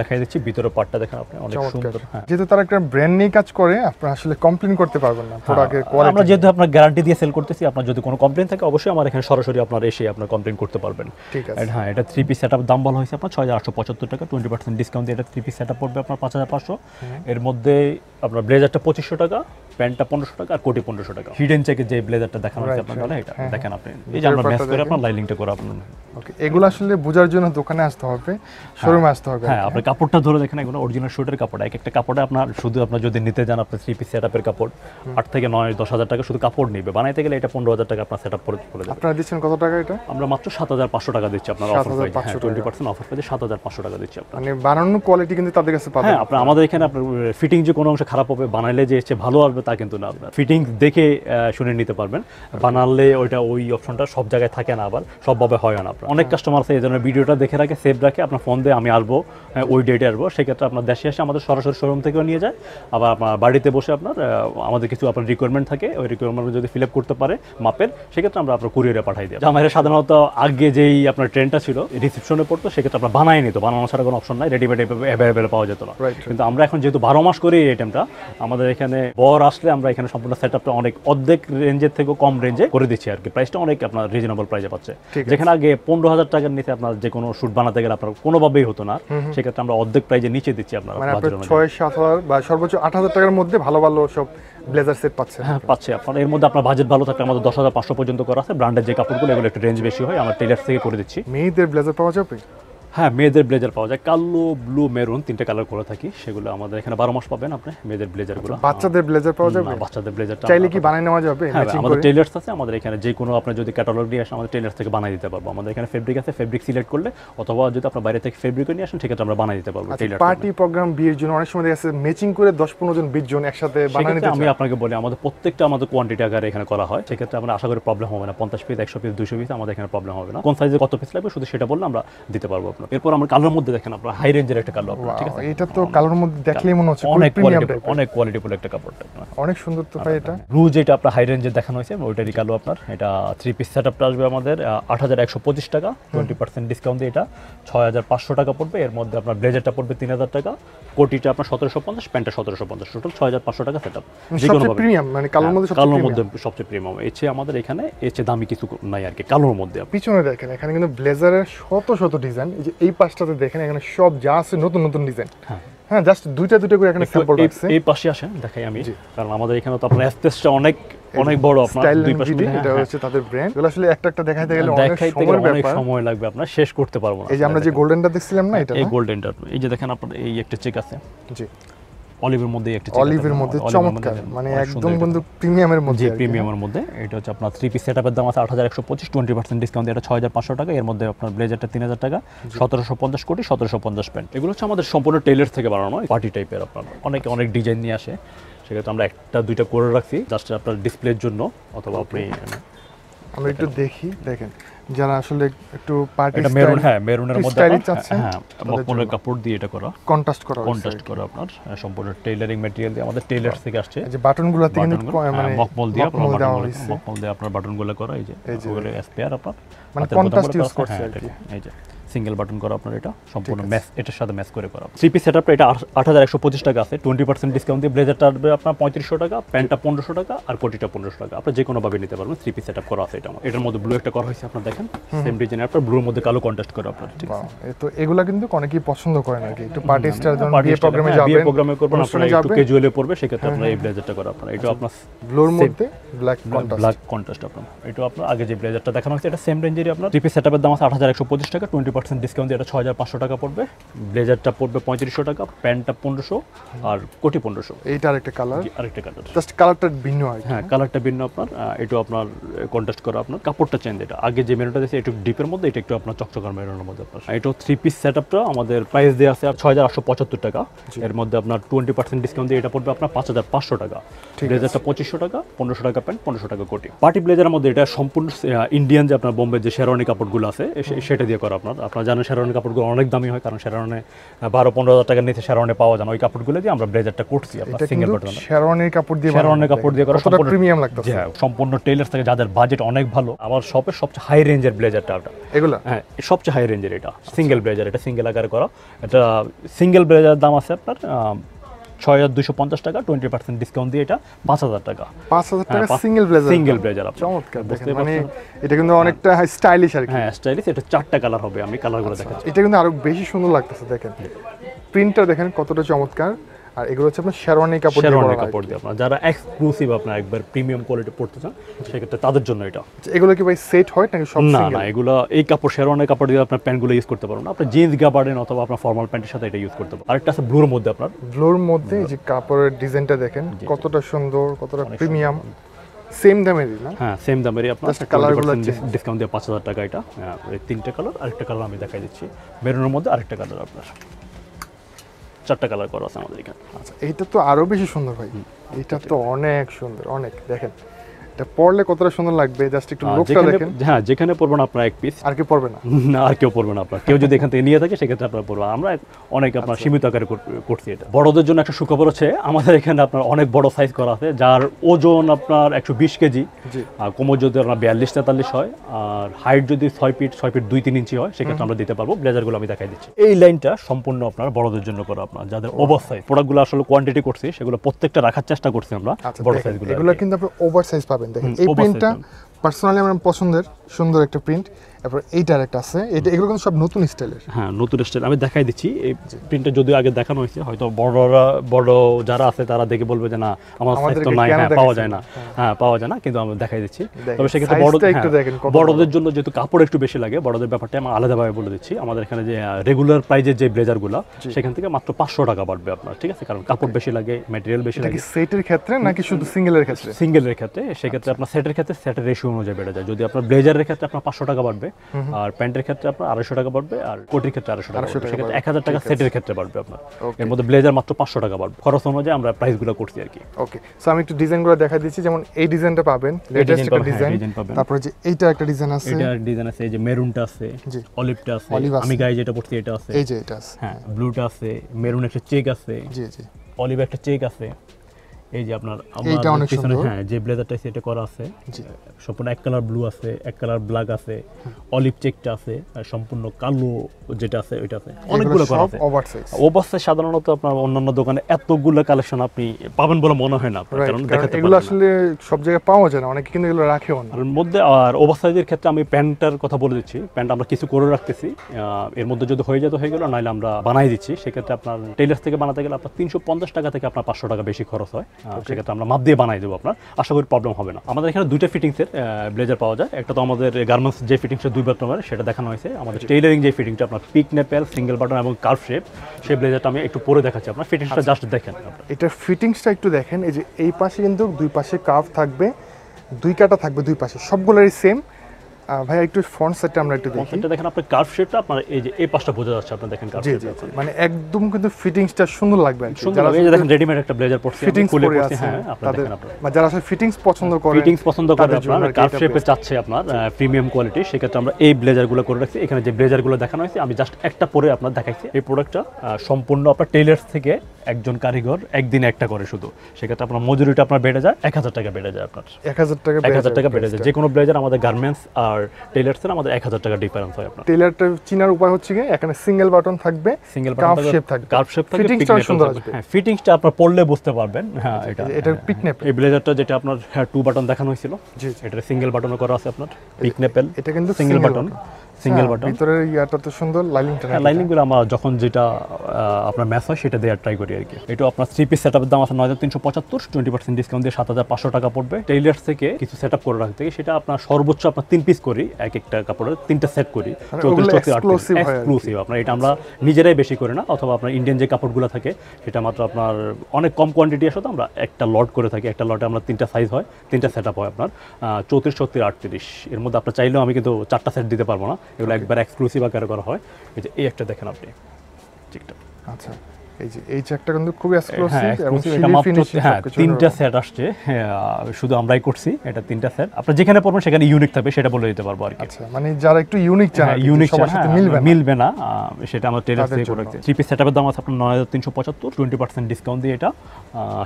দেখাই দিচ্ছি। ভিতরে পার্টটা দেখেন আপনি, অনেক সুন্দর। যেহেতু তার একটা ব্র্যান্ড নিয়ে কাজ করে, আপনি আসলে কমপ্লেইন করতে পারবেন না প্রোডাক্টের কোয়ালিটি। আমরা যেহেতু আপনার গ্যারান্টি দিয়ে সেল করতেছি, আপনার যদি কোনো কমপ্লেইন থাকে অবশ্যই আমার এখানে সরাসরি আপনারা এসে আপনারা কমপ্লেইন করতে পারবেন। ঠিক আছে। হ্যাঁ, এটা 3 পিস সেটআপ দাম বলা হয়েছে আপনার ৬৮৭৫ টাকা, 20% ডিসকাউন্ট দিয়ে এটা 3 পিস সেটআপ পড়বে আপনার ৫৫০০। এর মধ্যে আপনার ব্লেজারটা ২৫০০ টাকা, প্যান্টটা ১৫০০ টাকা, আর কোটি ১৫০০ টাকা। হিডেন চেকে যে ব্লেজারটা দেখানো হয়েছে আপনার ডলে, এটা দেখেন আপনি, এই যে আমরা ম্যাচ করে আপনার লাইনিংটা করে আপনারা। ওকে, এগুলো আসলে বোঝার জন্য দোকানে আসতে হবে, শোরুমে আসতে হবে। হ্যাঁ, আপনি কাপড়টা ধরে দেখেন, এগুলো অরিজিনাল শুটের কাপড়। এক একটা কাপড়ে আপনার শুধু আপনার যদি নিতে যান আপনার 3 পিস সেটআপের কাপড় ৮ থেকে ৯-১০ হাজার টাকা শুধু কাপড় নেবে, বানাইতে গেলে এটা ১৫,০০০ টাকা আপনার সেটআপ পড়ে যাবে। আপনারা দিচ্ছেন কত টাকা? এটা আমরা মাত্র ৭৫০০ টাকা দিচ্ছি আপনার অফার প্রাইস। 20% অফার প্রাইসে ৭৫০০ টাকা দিচ্ছি আপনারা, মানে বানানোর কোয়ালিটি কিন্তু তাদের কাছে পাবেন। হ্যাঁ, আপনারা আমাদের এখানে আপনার ফিটিং যে কোনো অংশ খারাপ হবে, বানাইলে যে এসে ভালো আসবে তা কিন্তু না, আপনারা ফিটিং দেখে শুনে নিতে পারবেন। বানালে ওইটা ওই অপশনটা সব জায়গায় থাকে না, আবার সবভাবে হয় না। অনেক কাস্টমার আছে এই ধরনের ভিডিওটা দেখে রাখে, সেভ রাখে, আপনার ফোন দিয়ে আমি আসবো ওই ডেটে আসবো, সেক্ষেত্রে আপনার দেশে এসে আমাদের সরাসরি শোরুম থেকেও নিয়ে যায়, আবার আপনার বাড়িতে বসে আপনার আমাদের কিছু আপনার রিকোয়ারমেন্ট থাকে, ওই রিকোয়ারমেন্ট যদি ফিল আপ করতে পারে মাপের, সেক্ষেত্রে আমরা আপনার কুরিয়ারে পাঠাই দিই। আমাদের সাধারণত আগে যেই আপনার ট্রেন্ডটা ছিল রিসেপশনে পড়তো, সেক্ষেত্রে আপনার বানাই নিত, বানানো ছাড়া কোনো অপশন নাই, রেডিমেড অ্যাভেলেবেল পাওয়া যেত না। কিন্তু আমরা এখন যেহেতু ১২ মাস করি এই আইটেমটা, আমাদের এখানে বর আসলে আমরা এখানে সম্পূর্ণ সেট আপটা অনেক অর্ধেক রেঞ্জের থেকেও কম রেঞ্জে করে দিচ্ছি আর কি। প্রাইসটা অনেক আপনার রিজনেবল প্রাইসে পাচ্ছে, যেখানে আগে ১৫,০০০ টাকার নিচে আপনার যে কোনো শুট বানাতে গেলে আপনার কোনোভাবেই হতো না, সেক্ষেত্রে আমরা অর্ধেক প্রাইজে নিচে দিচ্ছি আপনার, মানে ৬-৭ হাজার বা সর্বোচ্চ ৮,০০০ টাকার মধ্যে ভালো ভালো সব ব্লেজার সেট পাচ্ছেন। হ্যাঁ, পাচ্ছে আপনার। এর মধ্যে আপনার বাজেট ভালো থাকলে আমাদের ১০,৫০০ পর্যন্ত করা আছে। ব্র্যান্ডের যে কাপড়গুলো এগুলো একটু রেঞ্জ বেশি হয়, আমরা টেলার থেকে করে দিচ্ছি। মেয়েদের ব্লেজার পাওয়া যাবে? হ্যাঁ, মেয়েদের ব্লেজার পাওয়া যায়, কালো, ব্লু, মেরুন, তিনটা কালার করে থাকি, সেগুলো আমাদের এখানে ১২ মাস পাবেন আপনি মেয়েদের ব্লেজারগুলো। বাচ্চাদের ব্লেজার পাওয়া যাবে? বাচ্চাদের ব্লেজারটা চাইলে কি বানাই নেওয়া যাবে? আমাদের টেইলার্স আছে আমাদের এখানে, যে কোনো আপনি যদি ক্যাটালগ নিয়ে আসেন আমাদের টেইলার্স থেকে বানাই দিতে পারবো। আমাদের এখানে ফেব্রিক আছে, ফেব্রিক সিলেক্ট করলে, অথবা যদি আপনার বাইরে থেকে ফেব্রিক নিয়ে আসেন সেক্ষেত্রে আমরা বানাই দিতে পারবো। পার্টি প্রোগ্রাম, বিয়ের জন্য অনেক সময় দেখা যাচ্ছে ম্যাচিং করে ১০-১৫ জন ২০ জন একসাথে বানাই নিতে। আমি আপনাকে বলি, আমাদের প্রত্যেকটা আমাদের কোয়ান্টিটি আকারে এখানে করা হয়, সেক্ষেত্রে আমরা আশা করি প্রবলেম হবে না। ৫০ পিস, ১০০ পিস, ২০০ পিস আমাদের এখানে প্রবলেম হবে না। কোন সাইজে কত পিস লাগবে শুধু সেটা বললে আমরা দিতে পারবো। এরপর আমরা কালার মধ্যে দেখেন আপনারা হাই রেঞ্জের একটা কালার, ঠিক আছে? এটা তো কালার মধ্যে দেখলেই মনে হচ্ছে অনেক প্রিমিয়াম টাইপ, অনেক কোয়ালিটিফুল একটা কাপড়, অনেক সুন্দর। তো ভাই এটা ব্লু যেটা আপনারা হাই রেঞ্জে দেখানো হয়েছে ওইটারই কালো আপনার। এটা 3 পিস সেটআপটা আসবে আমাদের ৮,১২৫ টাকা, 20% ডিসকাউন্ট দিয়ে এটা ৬,৫০০ টাকা পড়বে। এর মধ্যে আপনার ব্লেজারটা পড়বে ৩,০০০ টাকা, কোটিটা আপনার ১৭৫০, প্যান্টটা ১৭৫০, টোটাল ৬,৫০০ টাকা সেটআপ। যেকোনো ভাবে প্রিমিয়াম, মানে কালোর মধ্যে সবচেয়ে প্রিমিয়াম। এছে আমাদের এখানে এছে দামি কিছু নাই আর কি কালোর মধ্যে। পিছনে দেখেন, এখানে কিন্তু ব্লেজারের শত শত ডিজাইন, এই যে এই পাশটাতে দেখেন এখানে সব যা আছে নতুন নতুন ডিজাইন। হ্যাঁ হ্যাঁ, জাস্ট দুইটা করে এখানে স্যাম্পল আছে। এই পাশে আসেন দেখাই আমি, কারণ আমাদের এখানে তো আপনার স্পেসটা অনেক অনেক বড় আপনার। দুই পাশে এটা হচ্ছে তাদের ব্র্যান্ড, এগুলো আসলে একটা একটা দেখাইতে গেলে অনেক সময় লাগবে, আপনারা শেষ করতে পারবো না। এই যে আমরা যে গোল্ডেনটা দেখছিলাম না, এটা এই গোল্ডেনটা, এই যে দেখেন আপনার এই একটা চেক আছে, জি অলিভের মধ্যে একটা চেক, অলিভের মধ্যে চমৎকার, মানে একদম বন্ধু প্রিমিয়ামের মধ্যে। প্রিমিয়ামের মধ্যে এটা হচ্ছে আপনার 3 পিস সেটআপের দাম আছে ৮,১২৫, 20% ডিসকাউন্ট এটা ৬,৫০০ টাকা। এর মধ্যে আপনার ব্লেজারটা ৩,০০০ টাকা, ১৭৫০ কোটি, ১৭৫০ প্যান্ট। এগুলো হচ্ছে আমাদের সম্পূর্ণ টেইলার থেকে বানানো পার্টি টাইপের আপনার। অনেকে অনেক ডিজাইন নিয়ে আসে, সেক্ষেত্রে আমরা একটা দুইটা করে রাখছি জাস্ট আপনার ডিসপ্লের জন্য, অথবা আপনি আমরা একটু দেখি। দেখেন যারা আসলে একটু পার্টি স্টাইল, মেরুন, হ্যাঁ মেরুনের মধ্যে আছে, হ্যাঁ মকমলের কাপড় দিয়ে এটা করা, কন্ট্রাস্ট করা আপনার সম্পূর্ণ টেইলারিং ম্যাটেরিয়াল দিয়ে আমাদের টেইলার্স থেকে আসছে। যে বাটনগুলোতে কিন্তু মানে মকমল দিয়ে আপনার বাটনগুলো করা, এই যে ওগুলো স্পেয়ার আপনার মানে কন্ট্রাস্ট ইউজ করছে আর কি। এই যে সিঙ্গেল বাটন করা আপনার এটা সম্পূর্ণ ম্যাচ এটার সাথে ম্যাচ করে করা। থ্রি পিস সেটআপটা এটা ৮১২৫ টাকা আছে, 20% ডিসকাউন্ট দিয়ে ব্লেজারটা আসবে আপনার ৩৫০০ টাকা, প্যান্টটা ১৫০০ টাকা আর কোটিটা ১৫০০ টাকা। আপনি যে কোনোভাবে নিতে পারবেন। থ্রি পিস সেটআপ করা আছে এটা, এটার মধ্যে ব্লু একটা করা হয়েছে আপনার দেখেন সেম ডিজাইনের, আপনার ব্লুর মধ্যে কালো কন্ট্রাস্ট করে আপনার। ঠিক আছে, তো এগুলো কিন্তু অনেকেই পছন্দ করে নাকি একটু পার্টি স্টার যখন বিয়ে প্রোগ্রামে যাবেন, বিয়ে প্রোগ্রামে করবেন আপনারা একটু ক্যাজুয়ালি পরবে, সেক্ষেত্রে আপনারা এই ব্লেজারটা করা আপনারা। এটা আপনার ব্লুর মধ্যে ব্ল্যাক কন্ট্রাস্ট, ব্ল্যাক কন্ট্রাস্ট আপনার। এটা আপনার আগে যে ব্লেজারটা দেখানো হয়েছে এটা সেম রেঞ্জেরই আপনার। থ্রি পিস সেটআপের দাম আছে ৮১২৫ টাকা, 20% ডিসকাউন্ট দিয়ে এটা ৬৫০০ টাকা পড়বে, ব্লেজারটা পড়বে ৩৫০০ টাকা, প্যান্টটা ১৫০০ আর কোটি ১৫০০। এইটা আরেকটা কালার, আরেকটা কালার, জাস্ট কালারটা ভিন্ন হয়। হ্যাঁ কালারটা ভিন্ন আপনার, এটা আপনার কন্ট্রাস্ট করা আপনার। কাপড়টা চেঞ্জ, এটা আগে যে মেরুনটা দিয়েছে একটু ডিপের মধ্যে, এটা একটু আপনার চকচকার মেরুনের মধ্যে আপনার। এটা থ্রি পিস সেটআপটা আমাদের প্রাইস দেওয়া আছে ৬৮৭৫ টাকা, এর মধ্যে আপনার 20% ডিসকাউন্ট দিয়ে এটা পড়বে আপনার ৫৫০০ টাকা, ব্লেজারটা ২৫০০ টাকা, ১৫০০ টাকা প্যান্ট, ১৫০০ টাকা কোটি। পার্টি ব্লেজারের মধ্যে এটা সম্পূর্ণ ইন্ডিয়ান যে আপনার বোম্বে যে শেরওয়ানি কাপড়গুলো আছে সেটা দিয়ে করা আপনার। আপনারা জানেন শেরওয়ানি কাপড়গুলো অনেক দামি হয়, কারণ শেরওয়ানি ১২-১৫,০০০ টাকার নিচে শেরওয়ানি পাওয়া যায় না। ওই কাপড়গুলো দিয়ে আমরা ব্লেজারটা করছি আপনার সিঙ্গেল বাটন, শেরওয়ানি কাপড় দিয়ে, শেরওয়ানি কাপড় দিয়ে করা সম্পূর্ণ প্রিমিয়াম লাগতেছে। হ্যাঁ সম্পূর্ণ টেইলার্স থেকে যাদের বাজেট অনেক ভালো, আমার শপের সবচেয়ে হাই রেঞ্জের ব্লেজারটা এটা, এগুলো হ্যাঁ সবচেয়ে হাই রেঞ্জের এটা সিঙ্গেল ব্লেজার, এটা সিঙ্গেল আকারে করা। এটা সিঙ্গেল ব্লেজার দাম আছে আপনার ৬২৫০ টাকা, 20% ডিসকাউন্ট দিয়ে এটা ৫০০০ টাকা, ৫০০০ টাকা সিঙ্গেল ব্লেজার, সিঙ্গেল ব্লেজার আপনি। চমৎকার দেখেন, মানে এটা কিন্তু অনেকটা স্টাইলিশ আর কি। হ্যাঁ স্টাইলিশ, এটা ৪টা কালার হবে, আমি কালারগুলো দেখাচ্ছি। এটা কিন্তু আরো বেশি সুন্দর লাগতেছে দেখেন, প্রিন্টটা দেখেন কতটা চমৎকার। আর এগুলো হচ্ছে আপনার শেরওয়ানি কাপড় দিয়ে, শেরওয়ানি কাপড় দিয়ে আপনারা যারা এক্সক্লুসিভ আপনারা একবার প্রিমিয়াম কোয়ালিটি পড়তে চান সেক্ষেত্রে তাদের জন্য এটা। এগুলো কি ভাই সেট হয় নাকি সব সিঙ্গেল? না না, এগুলো এই কাপড় শেরওয়ানি কাপড় দিয়ে আপনারা প্যান্টগুলো ইউজ করতে পারবেন, আপনি জিন্স গাবার্ডেন অথবা আপনার ফর্মাল প্যান্টের সাথে এটা ইউজ করতে পারবেন। আরেকটা আছে ব্লুর মধ্যে আপনার, ব্লুর মধ্যে যে কাপড়ের ডিজাইনটা দেখেন কতটা সুন্দর, কতটা প্রিমিয়াম। সেম দামেরই না? হ্যাঁ সেম দামেরই আপনার, কালারগুলো ডিসকাউন্ট দিয়ে ৫০০০ টাকা এটা। এই ৩টা কালার, আরেকটা কালার আমি দেখাই দিচ্ছি মেরুনের মধ্যে, আরেকটা কালার আপনার, ৪টা কালার করা আছে আমাদের এখানে। আচ্ছা এইটা তো আরো বেশি সুন্দর ভাই, এটা তো অনেক সুন্দর, অনেক দেখেন এটা পরলে কতটা সুন্দর লাগবে, জাস্ট একটু লুকটা দেখেন। হ্যাঁ যেখানে পরবেন আপনারা এক পিস, আর কেউ পরবে না, না আর কেউ পরবে না আপনারা। কেউ যদি এখান থেকে নিয়ে থাকে সেক্ষেত্রে আপনারা পরবেন। আমরা অনেক আপনার সীমিত আকারে করছি এটা। বড়দের জন্য একটা সুখবর হচ্ছে আমাদের এখানে আপনার অনেক বড় সাইজ করা আছে, যার ওজন আপনার ১২০ কেজি, আর কোমর যদি আপনার ৪২-৪৩ হয়, আর হাইট যদি ৬ ফিট ২-৩ ইঞ্চি হয় সেক্ষেত্রে আমরা দিতে পারবো। ব্লেজারগুলো আমি দেখাই দিচ্ছি। এই লাইনটা সম্পূর্ণ আপনার বড়দের জন্য করা আপনার, যাদের ওভার সাইজ। প্রোডাক্টগুলো আসলে কোয়ান্টিটি করছি, সেগুলো প্রত্যেকটা রাখার চেষ্টা করছি আমরা, বড় সাইজগুলো। এগুলো কিন্তু আপনার ওভার সাইজ পাবেন। দেখেন এই প্রিন্টটা পার্সোনালি আমার পছন্দের, সুন্দর একটা প্রিন্ট। তারপর এইটার একটা আছে, এটা এগুলো কিন্তু সব নতুন স্টাইলের। হ্যাঁ নতুন স্টাইল, আমি দেখাই দিচ্ছি। এই প্রিন্টটা যদিও আগে দেখানো হয়েছে, হয়তো বড় যারা আছে তারা দেখে বলবে যে না আমার সাইজ তো নাই, পাওয়া যায় না। হ্যাঁ পাওয়া যায় না, কিন্তু আমি দেখাই দিচ্ছি। তবে সেক্ষেত্রে বড়দের জন্য যেহেতু কাপড় একটু বেশি লাগে, বড়দের ব্যাপারটা আমি আলাদাভাবে বলে দিচ্ছি। আমাদের এখানে যে রেগুলার প্রাইজের যে ব্লেজারগুলো সেখান থেকে মাত্র ৫০০ টাকা বাড়বে আপনার। ঠিক আছে, কারণ কাপড় বেশি লাগে, মেটেরিয়াল বেশি লাগে। সেটের ক্ষেত্রে নাকি শুধু সিঙ্গেলের ক্ষেত্রে? সিঙ্গেলের ক্ষেত্রে। সেক্ষেত্রে আপনার সেটের ক্ষেত্রে সেটের রেশিও অনুযায়ী বেড়ে যায়। যদি আপনার ব্লেজারের ক্ষেত্রে আপনার ৫০০ টাকা বাড়বে, আর প্যান্টের ক্ষেত্রে আপনার ২৫০ টাকা বাড়বে, আর কোটির ক্ষেত্রে ২৫০ টাকা। সেক্ষেত্রে ১০০০ টাকা সেটের ক্ষেত্রে বাড়বে আপনার। এর মধ্যে ব্লেজার মাত্র ৫০০ টাকা বাড়বে, খরচ অনুযায়ী আমরা প্রাইসগুলো করছি আর কি। ওকে, সো আমি একটু ডিজাইনগুলো দেখা দিচ্ছি। যেমন এই ডিজাইনটা পাবেন, লেটেস্ট একটা ডিজাইন। তারপরে যে এইটা একটা ডিজাইন আছে, এটা ডিজাইন আছে, এই যে মেরুনটা আছে, অলিভটা আছে, আমি গায়ে যেটা পরছি এটা আছে, এই যে এটা আছে। হ্যাঁ ব্লুটা আছে, মেরুন একটা চেক আছে, জি জি অলিভ একটা চেক আছে। এই যে আপনার আমার পিছনে হ্যাঁ যে ব্লেজারটা সেটা করা আছে সম্পূর্ণ এক কালার ব্লু আছে, এক কালার ব্ল্যাক আছে, অলিভ চেকটা আছে, আর সম্পূর্ণ কালো যেটা আছে ওইটা আছে। অনেকগুলো করা আছে ওভারসাইজ। ওভারসাইজ সাধারণত আপনার অন্যান্য দোকানে এতগুলো কালেকশন আপনি পাবেন বলে মনে হয় না, কারণ দেখাতে এগুলো আসলে সব জায়গায় পাওয়া যায় না, অনেকে কিন্তু এগুলো রাখেও না। এর মধ্যে আর ওভারসাইজের ক্ষেত্রে আমি প্যান্টটার কথা বলে দিচ্ছি। প্যান্ট আমরা কিছু করে রাখতেছি, এর মধ্যে যদি হয়ে যেত হয়ে গেল, নাইলে আমরা বানাই দিচ্ছি। সেক্ষেত্রে আপনার টেইলার্স থেকে বানাতে গেলে আপনার ৩৫০ টাকা থেকে আপনার ৫০০ টাকা বেশি খরচ হয়। সেক্ষেত্রে আমরা মাপ দিয়ে বানাই দেবো আপনার, আশা করি প্রবলেম হবে না। আমাদের এখানে 2টা ফিটিংসের ব্লেজার পাওয়া যায়। একটা তো আমাদের গার্মেন্টস যে ফিটিংসটা 2 বার তোমার সেটা দেখানো হয়েছে। আমাদের টেইলারিং যে ফিটিংটা আপনার পিক নেপেল, সিঙ্গেল বাটন এবং কার্ভ শেপ, সেই ব্লেজারটা আমি একটু পরে দেখাচ্ছি। আপনার ফিটিংসটা জাস্ট দেখেন, এটা ফিটিংসটা একটু দেখেন। এই যে এই পাশে কিন্তু দুই পাশে কার্ভ থাকবে, দুই কাটা থাকবে দুই পাশে, সবগুলোরই সেম। ভাই একটু ফ্রন্ট সাইডটা আমরা একটু দেখি। এটা দেখেন আপনার কার্ভ শেপটা আপনার, এই যে এই পাশটা বোঝা যাচ্ছে আপনারা দেখেন কার্ভ শেপটা, মানে একদম কিন্তু ফিটিংসটা সুন্দর লাগবে। যারা এই যে দেখেন রেডিমেড একটা ব্লেজার পরছে, ফিটিংস খুলে পরছে। হ্যাঁ আপনারা দেখেন, আপনারা যারা আসলে ফিটিংস পছন্দ করে, আপনারা কার্ভ শেপে চাচ্ছে আপনার প্রিমিয়াম কোয়ালিটি, সেক্ষেত্রে আমরা এই ব্লেজারগুলো করে রাখছি। এখানে যে ব্লেজারগুলো দেখানো হয়েছে আমি জাস্ট একটা পরে আপনারা দেখাইছি। এই প্রোডাক্টটা সম্পূর্ণ আপনারা টেইলার্স থেকে একজন কারিগর একদিন একটা করে শুধু, সেক্ষেত্রে আপনার মজুরিটা আপনার বেড়ে যায় 1000 টাকা বেড়ে যায়, আপনার 1000 টাকা বেড়ে যায়। যে কোনো ব্লেজার আমাদের গার্মেন্টস আর টেইলার্সের আমাদের 1000 টাকা ডিফারেন্স হয়। আপনার টেইলারটা চিনার উপায় হচ্ছে কি, এখানে সিঙ্গেল বাটন থাকবে, সিঙ্গেল কার্ভ শেপ থাকবে, ফিটিংসটা সুন্দর আসবে। হ্যাঁ, ফিটিংসটা আপনারা পরলে বুঝতে পারবেন। হ্যাঁ, এটা পিকনেপ এই ব্লেজারটা যেটা আপনার টু বাটন দেখানো হয়েছিল, এটা সিঙ্গেল বাটনও করা আছে আপনার পিকনেপেল, এটা কিন্তু সিঙ্গেল বাটন। সিঙ্গেল বাটন ভিতরে ইয়াটা তো সুন্দর লাইনিংটা, লাইনিংগুলো আমরা যখন যেটা আপনার ম্যাচ হয় সেটা দিয়ে ট্রাই করি আর কি। এটা আপনার 3 পিস সেটআপের দাম আছে 9375, 20% ডিসকাউন্ট দিয়ে 7500 টাকা পড়বে। টেইলার্স থেকে কিছু সেটআপ করে রাখতে থেকে সেটা আপনার সর্বোচ্চ আপনার 3 পিস করি, এক একটা কাপড়ের 3টা সেট করি, 44 এক্সক্লুসিভ। আপনার এটা আমরা নিজেরাই বেশি করি না, অথবা আপনার ইন্ডিয়ান যে কাপড়গুলো থাকে সেটা মাত্র আপনার অনেক কম কোয়ান্টিটি আসে, তো আমরা একটা লট করে থাকি। একটা লটে আমরা 3টা সাইজ হয়, 3টা সেটআপ হয় আপনার 34 36 38। এর মধ্যে আপনি চাইলেও আমি কিন্তু 4টা সেট দিতে পারবো না, এগুলো একবার এক্সক্লুসিভ আকারে করা হয়। এই যে এই একটা দেখেন আপনি, ঠিকঠাক। আচ্ছা, এই যে এই চেকটা কিন্তু খুবই এক্সক্লুসিভ এবং এটা মাত্র তিনটা সেট আসছে, শুধু আমরাই করছি। এটা তিনটা সেট, আপনি যেখানে পরবেন সেখানে ইউনিক থাকবে, সেটা বলে দিতে পারবো আর কি। আচ্ছা, মানে যারা একটু ইউনিক চান, ইউনিক সবার সাথে মিলবে না, সেটা আমরা টেইলার্স থেকে করে রাখছি। থ্রি পিস সেটআপের দাম আছে আপনার 9375, 20% ডিসকাউন্ট দিয়ে এটা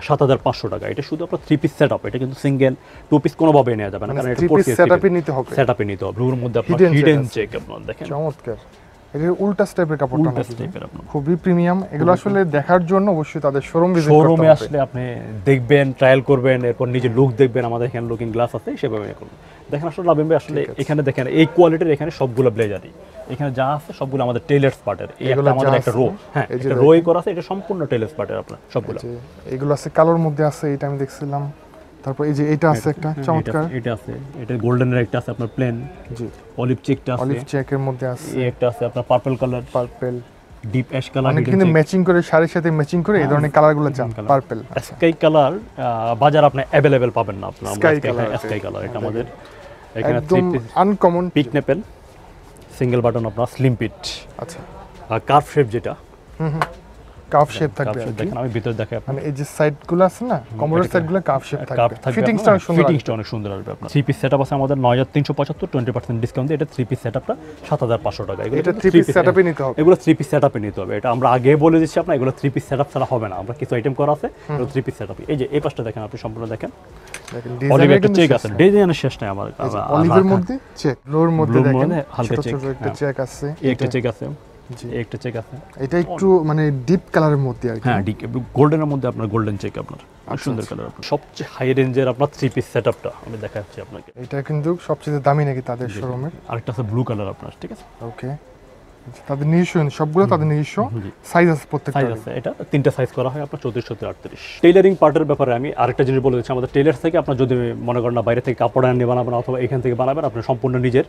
7500 টাকা। এটা শুধু আপনার থ্রি পিস সেটআপ, এটা কিন্তু সিঙ্গেল টু পিস কোনোভাবে নেওয়া যাবে না, কারণ এটা থ্রি পিস সেটআপই নিতে হবে, সেটআপই নিতে হবে। ব্লুর মধ্যে আপনার হিডেন চেক, আপনারা দেখেন চমৎকার। এর উল্টা স্টেপের কাপড়টা খুবই প্রিমিয়াম। এগুলো আসলে দেখার জন্য অবশ্যই তাদের শোরুম ভিজিট করতে হবে, শোরুমে আসলে আপনি দেখবেন, ট্রায়াল করবেন, এরপর নিজে লুক দেখবেন। আমাদের এখানে লুকিং গ্লাস আছে, সেভাবে করুন। দেখেন আসলে লাভেন ভাই, আসলে এখানে দেখেন এই কোয়ালিটির এখানে সবগুলো ব্লেজারই, এখানে যা আছে সবগুলো আমাদের টেইলার্স পার্টের। এইগুলো আমাদের একটা রো, হ্যাঁ এটা রোই করা আছে, এটা সম্পূর্ণ টেইলার্স পার্টের আপনার সবগুলো। এগুলো আছে কালোর মধ্যে আছে, এটা আমি দেখছিলাম। তারপর এই যে এটা আছে একটা চমৎকার, এটা আছে, এটা গোল্ডেন এর একটা আছে আপনার প্লেন, জি অলিভ চেকটা আছে, অলিভ চেকের মধ্যে আছে। এই একটা আছে আপনার purple colour, purple deep ash colour, কিন্তু ম্যাচিং করে শাড়ির সাথে ম্যাচিং করে এই ধরনের কালারগুলো চান। পার্পল স্কাই কালার বাজার আপনি अवेलेबल পাবেন না। আপনারা স্কাই কালার এটা আমাদের এখানে আনকমন পিকনেপেল, সিঙ্গেল বাটন আপনার স্লিম পিট। আচ্ছা, আর কার্ভ শেপ যেটা, হুম কার্ভ শেপ থাকবে। দেখেন আমি ভিতর দেখাই, মানে এই যে সাইডগুলো আছে না, কমোডার সাইডগুলো কার্ভ শেপ থাকবে, ফিটিংসটা সুন্দর, ফিটিংসটা অনেক সুন্দর আসবে। আপনার থ্রি পিস সেটআপ আছে আমাদের 9375, 20% ডিসকাউন্ট দিয়ে এটা থ্রি পিস সেটআপটা 7500 টাকা। এগুলো থ্রি পিস সেটআপই নিতে হবে, এগুলো থ্রি পিস সেটআপই নিতে হবে। এটা আমরা আগে বলে দিয়েছি আপনারা, এগুলো থ্রি পিস সেটআপ ছাড়া হবে না। আমরা কিছু আইটেম করা আছে এগুলো থ্রি পিস সেটআপই। এই যে এই পাশটা দেখেন আপনি, সম্পূর্ণ দেখেন, অলিভের চেক আছে, ডিজাইনের শেষ নাই আমার, অলিভের মধ্যে চেক, লোর মধ্যে দেখেন হালকা চেক, একটা চেক আছে, একটা চেক আছে, জি একটা চেক আছে। এটা একটু মানে ডিপ কালারের মধ্যে আর কি, হ্যাঁ গোল্ডেনের মধ্যে আপনার গোল্ডেন চেক, আপনার সুন্দর কালার। আপনার সবচেয়ে হাই রেঞ্জের আপনার থ্রি পিস সেটআপটা আমি দেখাচ্ছি আপনাকে, এটা কিন্তু সবচেয়ে দামি নাকি তাদের শোরুমের। আরেকটা আছে ব্লু কালার আপনার, ঠিক আছে ওকে, তাদের নিজস্ব, সবগুলো তাদের নিজস্ব সাইজ আছে, প্রত্যেকটা সাইজ আছে। এটা তিনটা সাইজ করা হয় আপনার 34 36 38। টেইলারিং পার্টের ব্যাপারে আমি আরেকটা জিনিস বলে দিচ্ছি, আমাদের টেইলার্স থেকে আপনারা যদি মনে করেন না বাইরে থেকে কাপড় আনিয়ে বানাবেন অথবা এখান থেকে বানাবেন, আপনি সম্পূর্ণ নিজের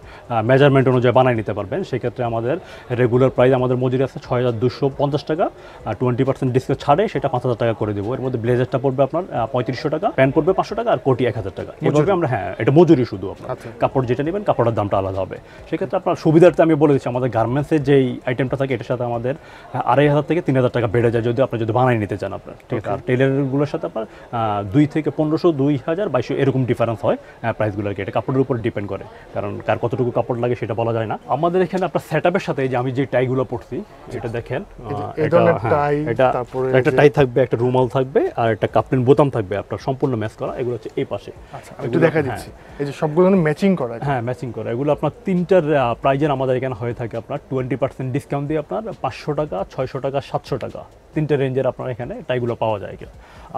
মেজারমেন্ট অনুযায়ী বানিয়ে নিতে পারবেন। সেক্ষেত্রে আমাদের রেগুলার প্রাইস আমাদের মজুরি আছে 6250 টাকা, আর 20% ডিসকাউন্ট ছাড়ে সেটা 5000 টাকা করে দেবো। এর মধ্যে ব্লেজারটা পড়বে আপনার 3500 টাকা, প্যান্ট পড়বে 500 টাকা, আর কোটি 1000 টাকা এভাবে আমরা। হ্যাঁ, এটা মজুরি শুধু, আপনার কাপড় যেটা নেবেন কাপড়ের দামটা আলাদা হবে। সেক্ষেত্রে আপনার সুবিধার্থে আমি বলে দিচ্ছি, আমাদের গার্মেন্টসের যেই আইটেমটা থাকে এটার সাথে আমাদের 2500 থেকে 3000 টাকা বেড়ে যায় যদি আপনি যদি বানাই নিতে চান আপনার, ঠিক আছে। আর টেইলারগুলোর সাথে আপনার 2 থেকে 1500, 2000, 2200 এরকম ডিফারেন্স হয় প্রাইসগুলোর, কি এটা কাপড়ের উপর ডিপেন্ড করে, কারণ কার কতটুকু কাপড় লাগে সেটা বলা যায় না। আমাদের এখানে আপনার সেটআপের সাথে এই যে আমি যে টাইগুলো পরছি, এটা দেখেন, এটা তারপরে একটা টাই থাকবে, একটা রুমাল থাকবে, আর একটা কাপলিন বোতাম থাকবে আপনার সম্পূর্ণ ম্যাচ করা। এগুলো হচ্ছে এই পাশে, আচ্ছা একটু দেখা দিচ্ছি, এই যে সবগুলো ম্যাচিং করা, হ্যাঁ ম্যাচিং করা। এগুলো আপনার তিনটার প্রাইজের আমাদের এখানে হয়ে থাকে আপনার 20% ডিসকাউন্ট দিয়ে আপনার 500 টাকা, 600 টাকা, 700 টাকা, তিনটে রেঞ্জের আপনার এখানে টাইগুলো পাওয়া যায়।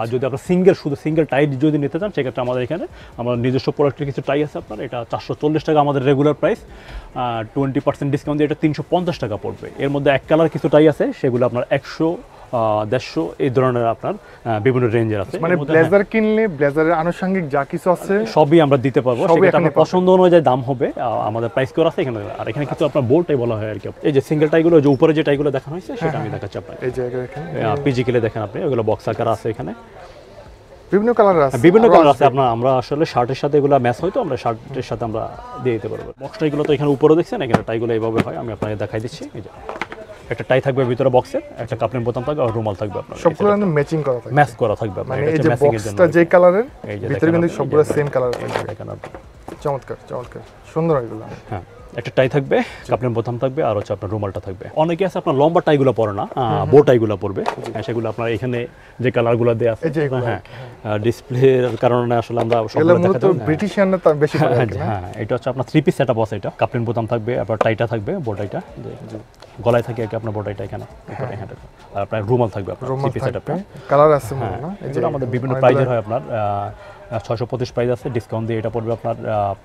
আর যদি আপনার সিঙ্গেল, শুধু সিঙ্গেল টাই যদি নিতে চান সেক্ষেত্রে আমাদের এখানে আমার নিজস্ব প্রোডাক্টের কিছু টাই আছে আপনার, এটা 440 টাকা আমাদের রেগুলার প্রাইস, 20% ডিসকাউন্ট দিয়ে এটা 350 টাকা পড়বে। এর মধ্যে এক কালার কিছু টাই আছে, সেগুলো আপনার 100, 150 এই ধরনের আপনার বিভিন্ন রেঞ্জের আছে। মানে ব্লেজার কিনলে ব্লেজারের আনুষঙ্গিক যা কিছু আছে সবই আমরা দিতে পারবো, সেটা আপনার পছন্দ অনুযায়ী দাম হবে, আমাদের প্রাইস করা আছে এখানে। আর এখানে কিছু আপনার বোর্ডটাই বলা হয় আর কি, এই যে সিঙ্গেল টাইগুলো, যে উপরে যে টাইগুলো দেখানো হয়েছে সেটা আমি দেখাচ্ছি আপনার। এই যে পিজি কিলে দেখেন আপনি, ওগুলো বক্স আকার আছে, এখানে বিভিন্ন কালার আছে, বিভিন্ন কালার আছে আপনার। আমরা আসলে শার্টের সাথে এগুলো ম্যাচ হয়, তো আমরা শার্টের সাথে আমরা দিয়ে দিতে পারবো। বক্স টাইগুলো তো এখানে উপরে দেখছেন, এখানে টাইগুলো এইভাবে হয়, আমি আপনাকে দেখাই দিচ্ছি। এই যে একটা টাই থাকবে ভিতরে বক্সের, একটা কাপলিন বোতাম থাকবে, আর রুমাল থাকবে আপনার, সবগুলো ম্যাচিং করা থাকবে, ম্যাচ করা থাকবে আপনার। এই যে বক্সটা যে কালারের, ভিতরে কিন্তু সবগুলো সেম কালার থাকবে। চমৎকার চমৎকার সুন্দর এগুলো। হ্যাঁ, একটা টাই থাকবে, কাপড়ের বোতাম থাকবে, আর হচ্ছে আপনার রুমালটা থাকবে। অনেকে আছে আপনার লম্বা টাইগুলো পরে না, বো টাইগুলো পরবে, সেগুলো আপনার এখানে যে কালারগুলো দেয়া আছে, হ্যাঁ ডিসপ্লের কারণে আসলে আমরা সবগুলো দেখাতে পারি। ব্রিটিশিয়ানরা তো বেশি পরে, হ্যাঁ এটা হচ্ছে আপনার 3 পিস সেটআপ আছে। এটা কাপড়ের বোতাম থাকবে, আপনার টাইটা থাকবে, বো টাইটা গলায় থাকে আর আপনার বো টাইটা এখানে, আর আপনার রুমাল থাকবে। আপনার 3 পিস সেটআপটা কালার আছে মনে না, এটা আমাদের বিভিন্ন প্রাইজের হয়। আপনার 625 প্রাইস আছে, ডিসকাউন্ট দিয়ে এটা পড়বে আপনার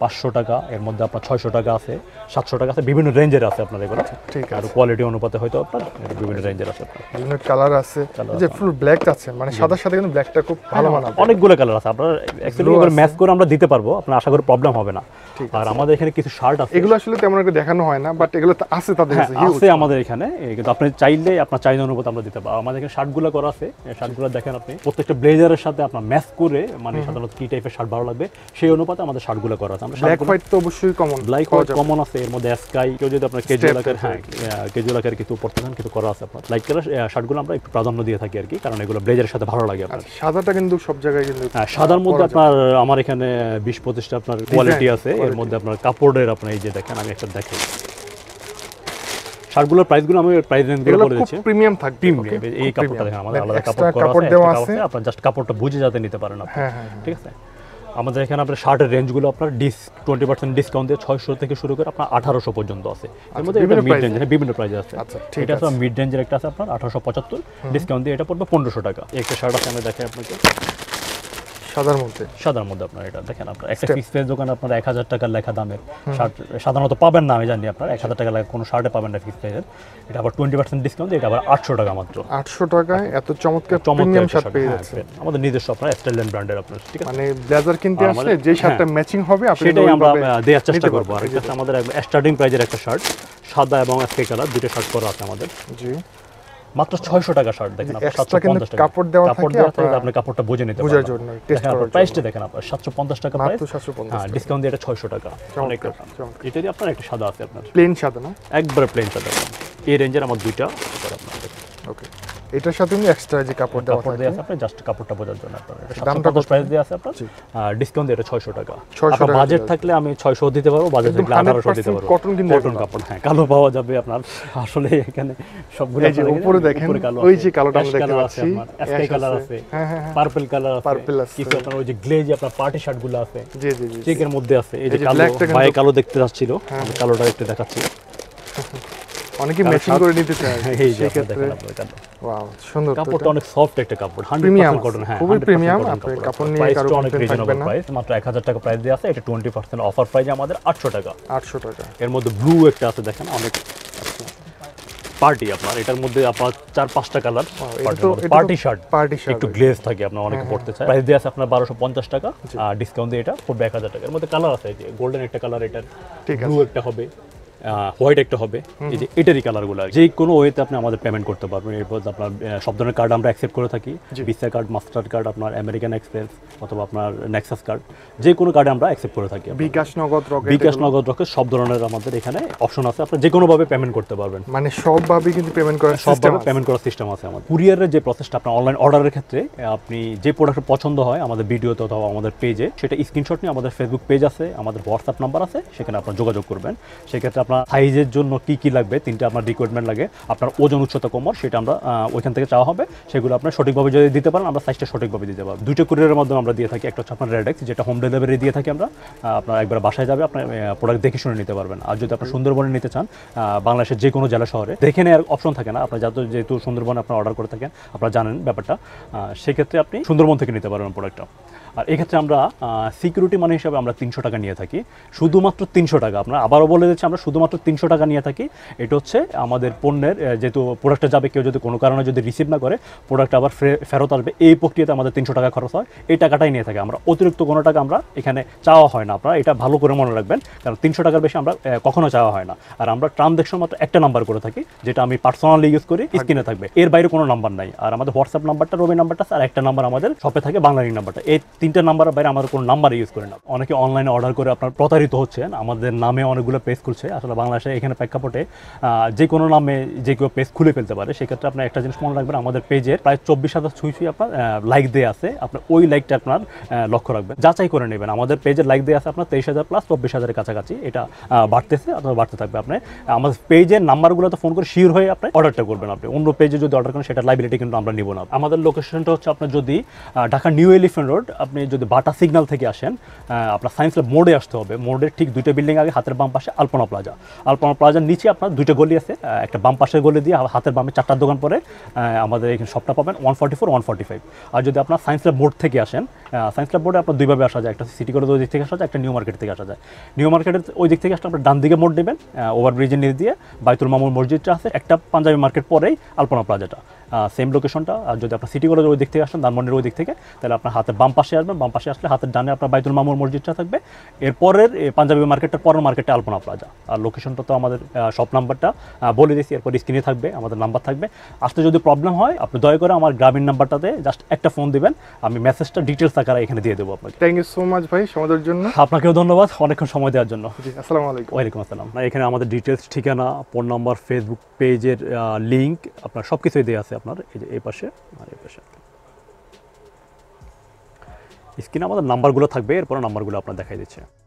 500 টাকা। এর মধ্যে আপনার 600 টাকা আছে, 700 টাকা আছে, বিভিন্ন রেঞ্জের আছে আপনার এগুলো। ঠিক আছে, আর কোয়ালিটি অনুপাতে হয়তো আপনার বিভিন্ন রেঞ্জের আছে, বিভিন্ন কালার আছে। যে ফুল ব্ল্যাক আছে মানে সাদা সাদা, কিন্তু ব্ল্যাকটা খুব ভালো মানাবে। অনেকগুলো কালার আছে আপনার, एक्चुअली এগুলো ম্যাচ করে আমরা দিতে পারবো, আপনার আশা করি প্রবলেম হবে না। আর আমাদের এখানে কিছু শার্ট আছে, এগুলো আসলে তেমন একটা দেখানো হয় না, বাট এগুলো তো আছে, তাদের কাছে আছে আমাদের এখানে। কিন্তু আপনি চাইলে আপনার চাহিদা অনুপাতে আমরা দিতে পারবো। আমাদের এখানে শার্টগুলো করা আছে, শার্টগুলো দেখেন আপনি, প্রত্যেকটা ব্লেজারের সাথে আপনার ম্যাচ করে, মানে সাধারণত কি টাইপের শার্ট ভালো লাগবে সেই অনুপাতে আমাদের শার্টগুলো করা আছে। আমরা ব্ল্যাক হোয়াইট তো অবশ্যই কমন, ব্ল্যাক হোয়াইট কমন আছে। এর মধ্যে স্কাই, কেউ যদি আপনার ক্যাজুয়াল আকার, হ্যাঁ ক্যাজুয়াল আকার কিছু পড়তে চান, কিছু করা আছে আপনার। লাইট কালার শার্টগুলো আমরা একটু প্রাধান্য দিয়ে থাকি আর কি, কারণ এগুলো ব্লেজারের সাথে ভালো লাগে আপনার। সাদাটা কিন্তু সব জায়গায়, কিন্তু সাদার মধ্যে আপনার আমার এখানে 20-25টা আপনার কোয়ালিটি আছে। এর মধ্যে আপনার কাপড়ের, আপনার এই যে দেখেন, আমি একটা দেখাই শার্টগুলোর প্রাইসগুলো আমি প্রাইস রেঞ্জ দিয়ে বলে দিচ্ছি। প্রিমিয়াম থাকবে, প্রিমিয়াম। এই কাপড়টা দেখেন, আমাদের আলাদা কাপড় দেওয়া আছে, আপনারা জাস্ট কাপড়টা বুঝে যাতে নিতে পারেন আপনি। ঠিক আছে, আমাদের এখানে আপনার শার্টের রেঞ্জগুলো আপনার 20% ডিসকাউন্ট দিয়ে 600 থেকে শুরু করে আপনার 1800 পর্যন্ত আছে। এর মধ্যে মিড রেঞ্জ, বিভিন্ন প্রাইস আছে। আচ্ছা, এটা তো মিড রেঞ্জের একটা আছে আপনার 1875, ডিসকাউন্ট দিয়ে এটা পড়বে 1500 টাকা। একটা শার্ট আছে, আমি দেখাই আপনাকে, সাদার মধ্যে। সাদার মধ্যে আপনার এটা দেখেন, আপনার একটা ফিক্স প্রাইস দোকান আপনার 1000 টাকা লেখা দামের শার্ট সাধারণত পাবেন না, আমি জানি আপনার 1000 টাকা লেখা কোনো শার্টে পাবেন না ফিক্স প্রাইসের। এটা আবার 20% ডিসকাউন্ট, এটা আবার 800 টাকা মাত্র। 800 টাকায় এত চমৎকার প্রিমিয়াম শার্ট পেয়ে যাচ্ছেন। আমাদের নিজস্ব আপনার স্টাইলল্যান্ড ব্র্যান্ডের আপনার, ঠিক আছে, মানে ব্লেজার কিনতে আসলে যে শার্টটা ম্যাচিং হবে আপনি সেটাই আমরা দেওয়ার চেষ্টা করব। আর এটা আমাদের স্টার্টিং প্রাইজের একটা শার্ট, সাদা এবং স্কাই কালার দুটো শার্ট করা আছে আমাদের, জি মাত্র 600 টাকা শার্ট। দেখেন আপনার 750 টাকা কাপড় দেওয়া থাকে, আপনি কাপড়টা বুঝে নিতে পারবেন, বোঝার জন্য টেস্ট করার। প্রাইসটা দেখেন আপনার 750 টাকা প্রাইস, হ্যাঁ ডিসকাউন্ট দিয়ে এটা 600 টাকা। অনেক টাকা। এটারই আপনার একটা সাদা আছে, আপনার প্লেন সাদা না, একবারে প্লেন সাদা। এই রেঞ্জের আমার দুইটা আপনাদের, ওকে। এটার সাথে কিন্তু এক্সট্রা যে কাপড় দেওয়া থাকে, আপনি জাস্ট কাপড়টা বোঝার জন্য আপনার এটা 750 প্রাইস দিয়ে আছে আপনার, ডিসকাউন্ট দিয়ে এটা 600 টাকা। আপনার বাজেট থাকলে আমি 600 দিতে পারবো, বাজেট থাকলে 1800 দিতে পারবো। কটন কিন্তু, কটন কাপড়, হ্যাঁ কালো পাওয়া যাবে আপনার। আসলে এখানে সবগুলো এই যে উপরে দেখেন, ওই যে কালোটা আমরা দেখতে পাচ্ছি, স্কাই কালার আছে, পার্পল কালার আছে, পার্পল আছে কিছু আপনার, ওই যে গ্লেজ আপনার পার্টি শার্টগুলো আছে, জি জি জি চেকের মধ্যে আছে। এই যে কালো, ভাই কালো দেখতে যাচ্ছিল, আমি কালোটা একটু দেখাচ্ছি। অনেকে ম্যাচিং করে নিতে চায়, এই যে দেখেন আপনারা কালো, ওয়াও সুন্দর কাপড়টা, অনেক সফট একটা কাপড়, 100% কটন, হ্যাঁ খুবই প্রিমিয়াম। আপনার কাপড় নিয়ে কারো টেনশন থাকবে না। প্রাইস মাত্র 1000 টাকা প্রাইস দেয়া আছে, এটা 20% অফার প্রাইসে আমাদের 800 টাকা। 800 টাকা। এর মধ্যে ব্লু একটা আছে দেখেন, অনেক পার্টি আপনার। এটার মধ্যে আপনার 4-5টা কালার, পার্টি শার্ট, একটু গ্লেজ থাকে আপনার, অনেকে পড়তে চায়। প্রাইস দেয়া আছে আপনার 1250 টাকা, আর ডিসকাউন্ট দিয়ে এটা 1000 টাকা। এর মধ্যে কালার আছে, এই যে গোল্ডেন একটা কালার, এটা ব্লু একটা হবে, হোয়াইট একটা হবে, এই যে এটারই কালারগুলো। যে কোনো ওয়েতে আপনি আমাদের পেমেন্ট করতে পারবেন। এরপর আপনার সব ধরনের কার্ড আমরা অ্যাকসেপ্ট করে থাকি, ভিসা কার্ড, মাস্টার কার্ড, আপনার আমেরিকান এক্সপ্রেস অথবা আপনার নেক্সাস কার্ড, যে কোনো কার্ডে আমরা অ্যাকসেপ্ট করে থাকি। বিকাশ নগদ রকেট সব ধরনের আমাদের এখানে অপশন আছে, আপনি যে কোনোভাবে পেমেন্ট করতে পারবেন, মানে সবভাবে কিন্তু পেমেন্ট করার সিস্টেম আছে আমাদের। কুরিয়ারের যে প্রসেসটা আপনার অনলাইন অর্ডারের ক্ষেত্রে, আপনি যে প্রোডাক্ট পছন্দ হয় আমাদের ভিডিওতে অথবা আমাদের পেজে, সেটা স্ক্রিনশট নিয়ে আমাদের ফেসবুক পেজ আছে, আমাদের হোয়াটসঅ্যাপ নাম্বার আছে, সেখানে আপনার যোগাযোগ করবেন। সেক্ষেত্রে আপনার সাইজের জন্য কি লাগবে, 3টা আপনার রিকোয়ারমেন্ট লাগে, আপনার ওজন, উচ্চতা, কোমর, সেটা আমরা ওইখান থেকে চাওয়া হবে। সেগুলো আপনার সঠিকভাবে যদি দিতে পারেন, আমরা সাইজটা সঠিকভাবে দিতে পারবো। 2টা কুরিয়ারের মাধ্যমে আমরা দিয়ে থাকি। একটা হচ্ছে আপনার রেডেক্স, যেটা হোম ডেলিভারি দিয়ে থাকি আমরা, আপনার একবার বাসায় যাবে, আপনার প্রোডাক্ট দেখে শুনে নিতে পারবেন। আর যদি আপনার সুন্দরবনে নিতে চান, বাংলাদেশের যে কোনো জেলা শহরে দেখে নেওয়ার অপশন থাকে না আপনার, যেহেতু সুন্দরবনে আপনার অর্ডার করে থাকেন, আপনারা জানেন ব্যাপারটা, সেক্ষেত্রে আপনি সুন্দরবন থেকে নিতে পারবেন প্রোডাক্টটা। আর এক্ষেত্রে আমরা সিকিউরিটি মানি হিসাবে আমরা 300 টাকা নিয়ে থাকি, শুধুমাত্র 300 টাকা। আপনার আবারও বলে দিচ্ছি, আমরা শুধুমাত্র 300 টাকা নিয়ে থাকি। এটা হচ্ছে আমাদের পণ্যের, যেহেতু প্রোডাক্টটা যাবে, কেউ যদি কোনো কারণে যদি রিসিভ না করে, প্রোডাক্ট আবার ফেরত আসবে, এই প্রক্রিয়াতে আমাদের 300 টাকা খরচ হয়। এই টাকাটাই নিয়ে থাকি আমরা, অতিরিক্ত কোনো টাকা আমরা এখানে চাওয়া হয় না। আপনারা এটা ভালো করে মনে রাখবেন, কারণ 300 টাকার বেশি আমরা কখনো চাওয়া হয় না। আর আমরা ট্রানজ্যাকশন মাত্র একটা নাম্বার করে থাকি, যেটা আমি পার্সোনালি ইউজ করি, স্ক্রিনে থাকবে, এর বাইরে কোনো নাম্বার নাই। আর আমাদের হোয়াটসঅ্যাপ নাম্বারটা, রবি নাম্বারটা, আর একটা নাম্বার আমাদের শপে থাকে, বাংলালিংক নাম্বারটা। এই তিনটা নাম্বার বাইরে আমরা কোন নাম্বার ইউজ করি না। অনেকে অনলাইনে অর্ডার করে আপনারা প্রতারিত হচ্ছেন, আমাদের নামে অনেকগুলো পেজ খুলছে। আসলে বাংলাদেশে এখানে প্রেক্ষাপটে যে কোনো নামে যে কেউ পেজ খুলে ফেলতে পারে। সেক্ষেত্রে আপনার একটা জিনিস মনে রাখবেন, আমাদের পেজের প্রায় 24,000 ছুঁই আপনার লাইক দেওয়া আছে, আপনার ওই লাইকটা আপনার লক্ষ্য রাখবেন, যাচাই করে নেবেন। আমাদের পেজের লাইক দেওয়া আছে আপনার 23,000 প্লাস 24,000-এর কাছাকাছি, এটা বাড়তেছে অথবা বাড়তে থাকবে। আপনি আমাদের পেজের নাম্বারগুলোতে ফোন করে শিওর হয়ে আপনি অর্ডারটা করবেন। আপনি অন্য পেজে যদি অর্ডার করেন সেটা লাইবিলিটি কিন্তু আমরা নিব না। আমাদের লোকেশনটা হচ্ছে আপনার যদি ঢাকা নিউ এলিফ্যান্ট রোড, আপনি যদি বাটা সিগন্যাল থেকে আসেন আপনার সায়েন্স ল্যাব মোড়ে আসতে হবে। মোড়ের ঠিক দুইটা বিল্ডিং আগে হাতের বাম পাশে আলপনা প্লাজা, আলপনা প্লাজার নিচে আপনার দুইটা গলি আছে, একটা বাম পাশের গলি দিয়ে হাতের বামে 4টার দোকান পরে আমাদের এখানে শপটা পাবেন 144, 145। আর যদি আপনার সায়েন্স ল্যাব মোড় থেকে আসেন, সায়েন্স ল্যাব মোড়ে আপনার দুইভাবে আসা যায়, একটা সিটি কলেজ ওই দিক থেকে আসা যায়, একটা নিউ মার্কেট থেকে আসা যায়। নিউ মার্কেটের ওই দিক থেকে আসলে আপনার ডান দিকে মোড় নেবেন, ওভারব্রিজের নিচ দিয়ে বাইতুল মামুর মসজিদটা আছে, একটা পাঞ্জাবি মার্কেট পরেই আলপনা প্লাজাটা, সেম লোকেশনটা। আর যদি আপনার সিটি কলেজের ওই দিক থেকে আসেন, ধানমন্ডির ওই দিক থেকে, তাহলে আপনার হাতের বাম পাশে আসবেন, বাম পাশে আসলে হাতের ডানে আপনার বাইতুল মামুর মসজিদটা থাকবে, এরপরের পাঞ্জাবি মার্কেটটার পরের মার্কেটে আলপনা প্লাজা। আর লোকেশনটা তো আমাদের শপ নাম্বারটা বলে দিয়েছি, এরপর স্ক্রিনে থাকবে আমাদের নাম্বার থাকবে। আসতে যদি প্রবলেম হয় আপনি দয়া করে আমার গ্রামীণ নাম্বারটাতে জাস্ট একটা ফোন দেবেন, আমি মেসেজটা ডিটেলস আকারে এখানে দিয়ে দেবো আপনাকে। থ্যাংক ইউ সো মাচ ভাই সময়ের জন্য। আপনাকেও ধন্যবাদ অনেকক্ষণ সময় দেওয়ার জন্য। আসসালামু আলাইকুম। ওয়ালাইকুম আসসালাম। এখানে আমাদের ডিটেলস, ঠিকানা, ফোন নাম্বার, ফেসবুক পেজের লিঙ্ক, আপনার সব কিছুই দেওয়া আছে। আপনার এই যে এই পাশে আর এই পাশে স্ক্রিনে আমাদের নাম্বারগুলো থাকবে, এরপর নাম্বারগুলো আপনার দেখাই দিচ্ছে।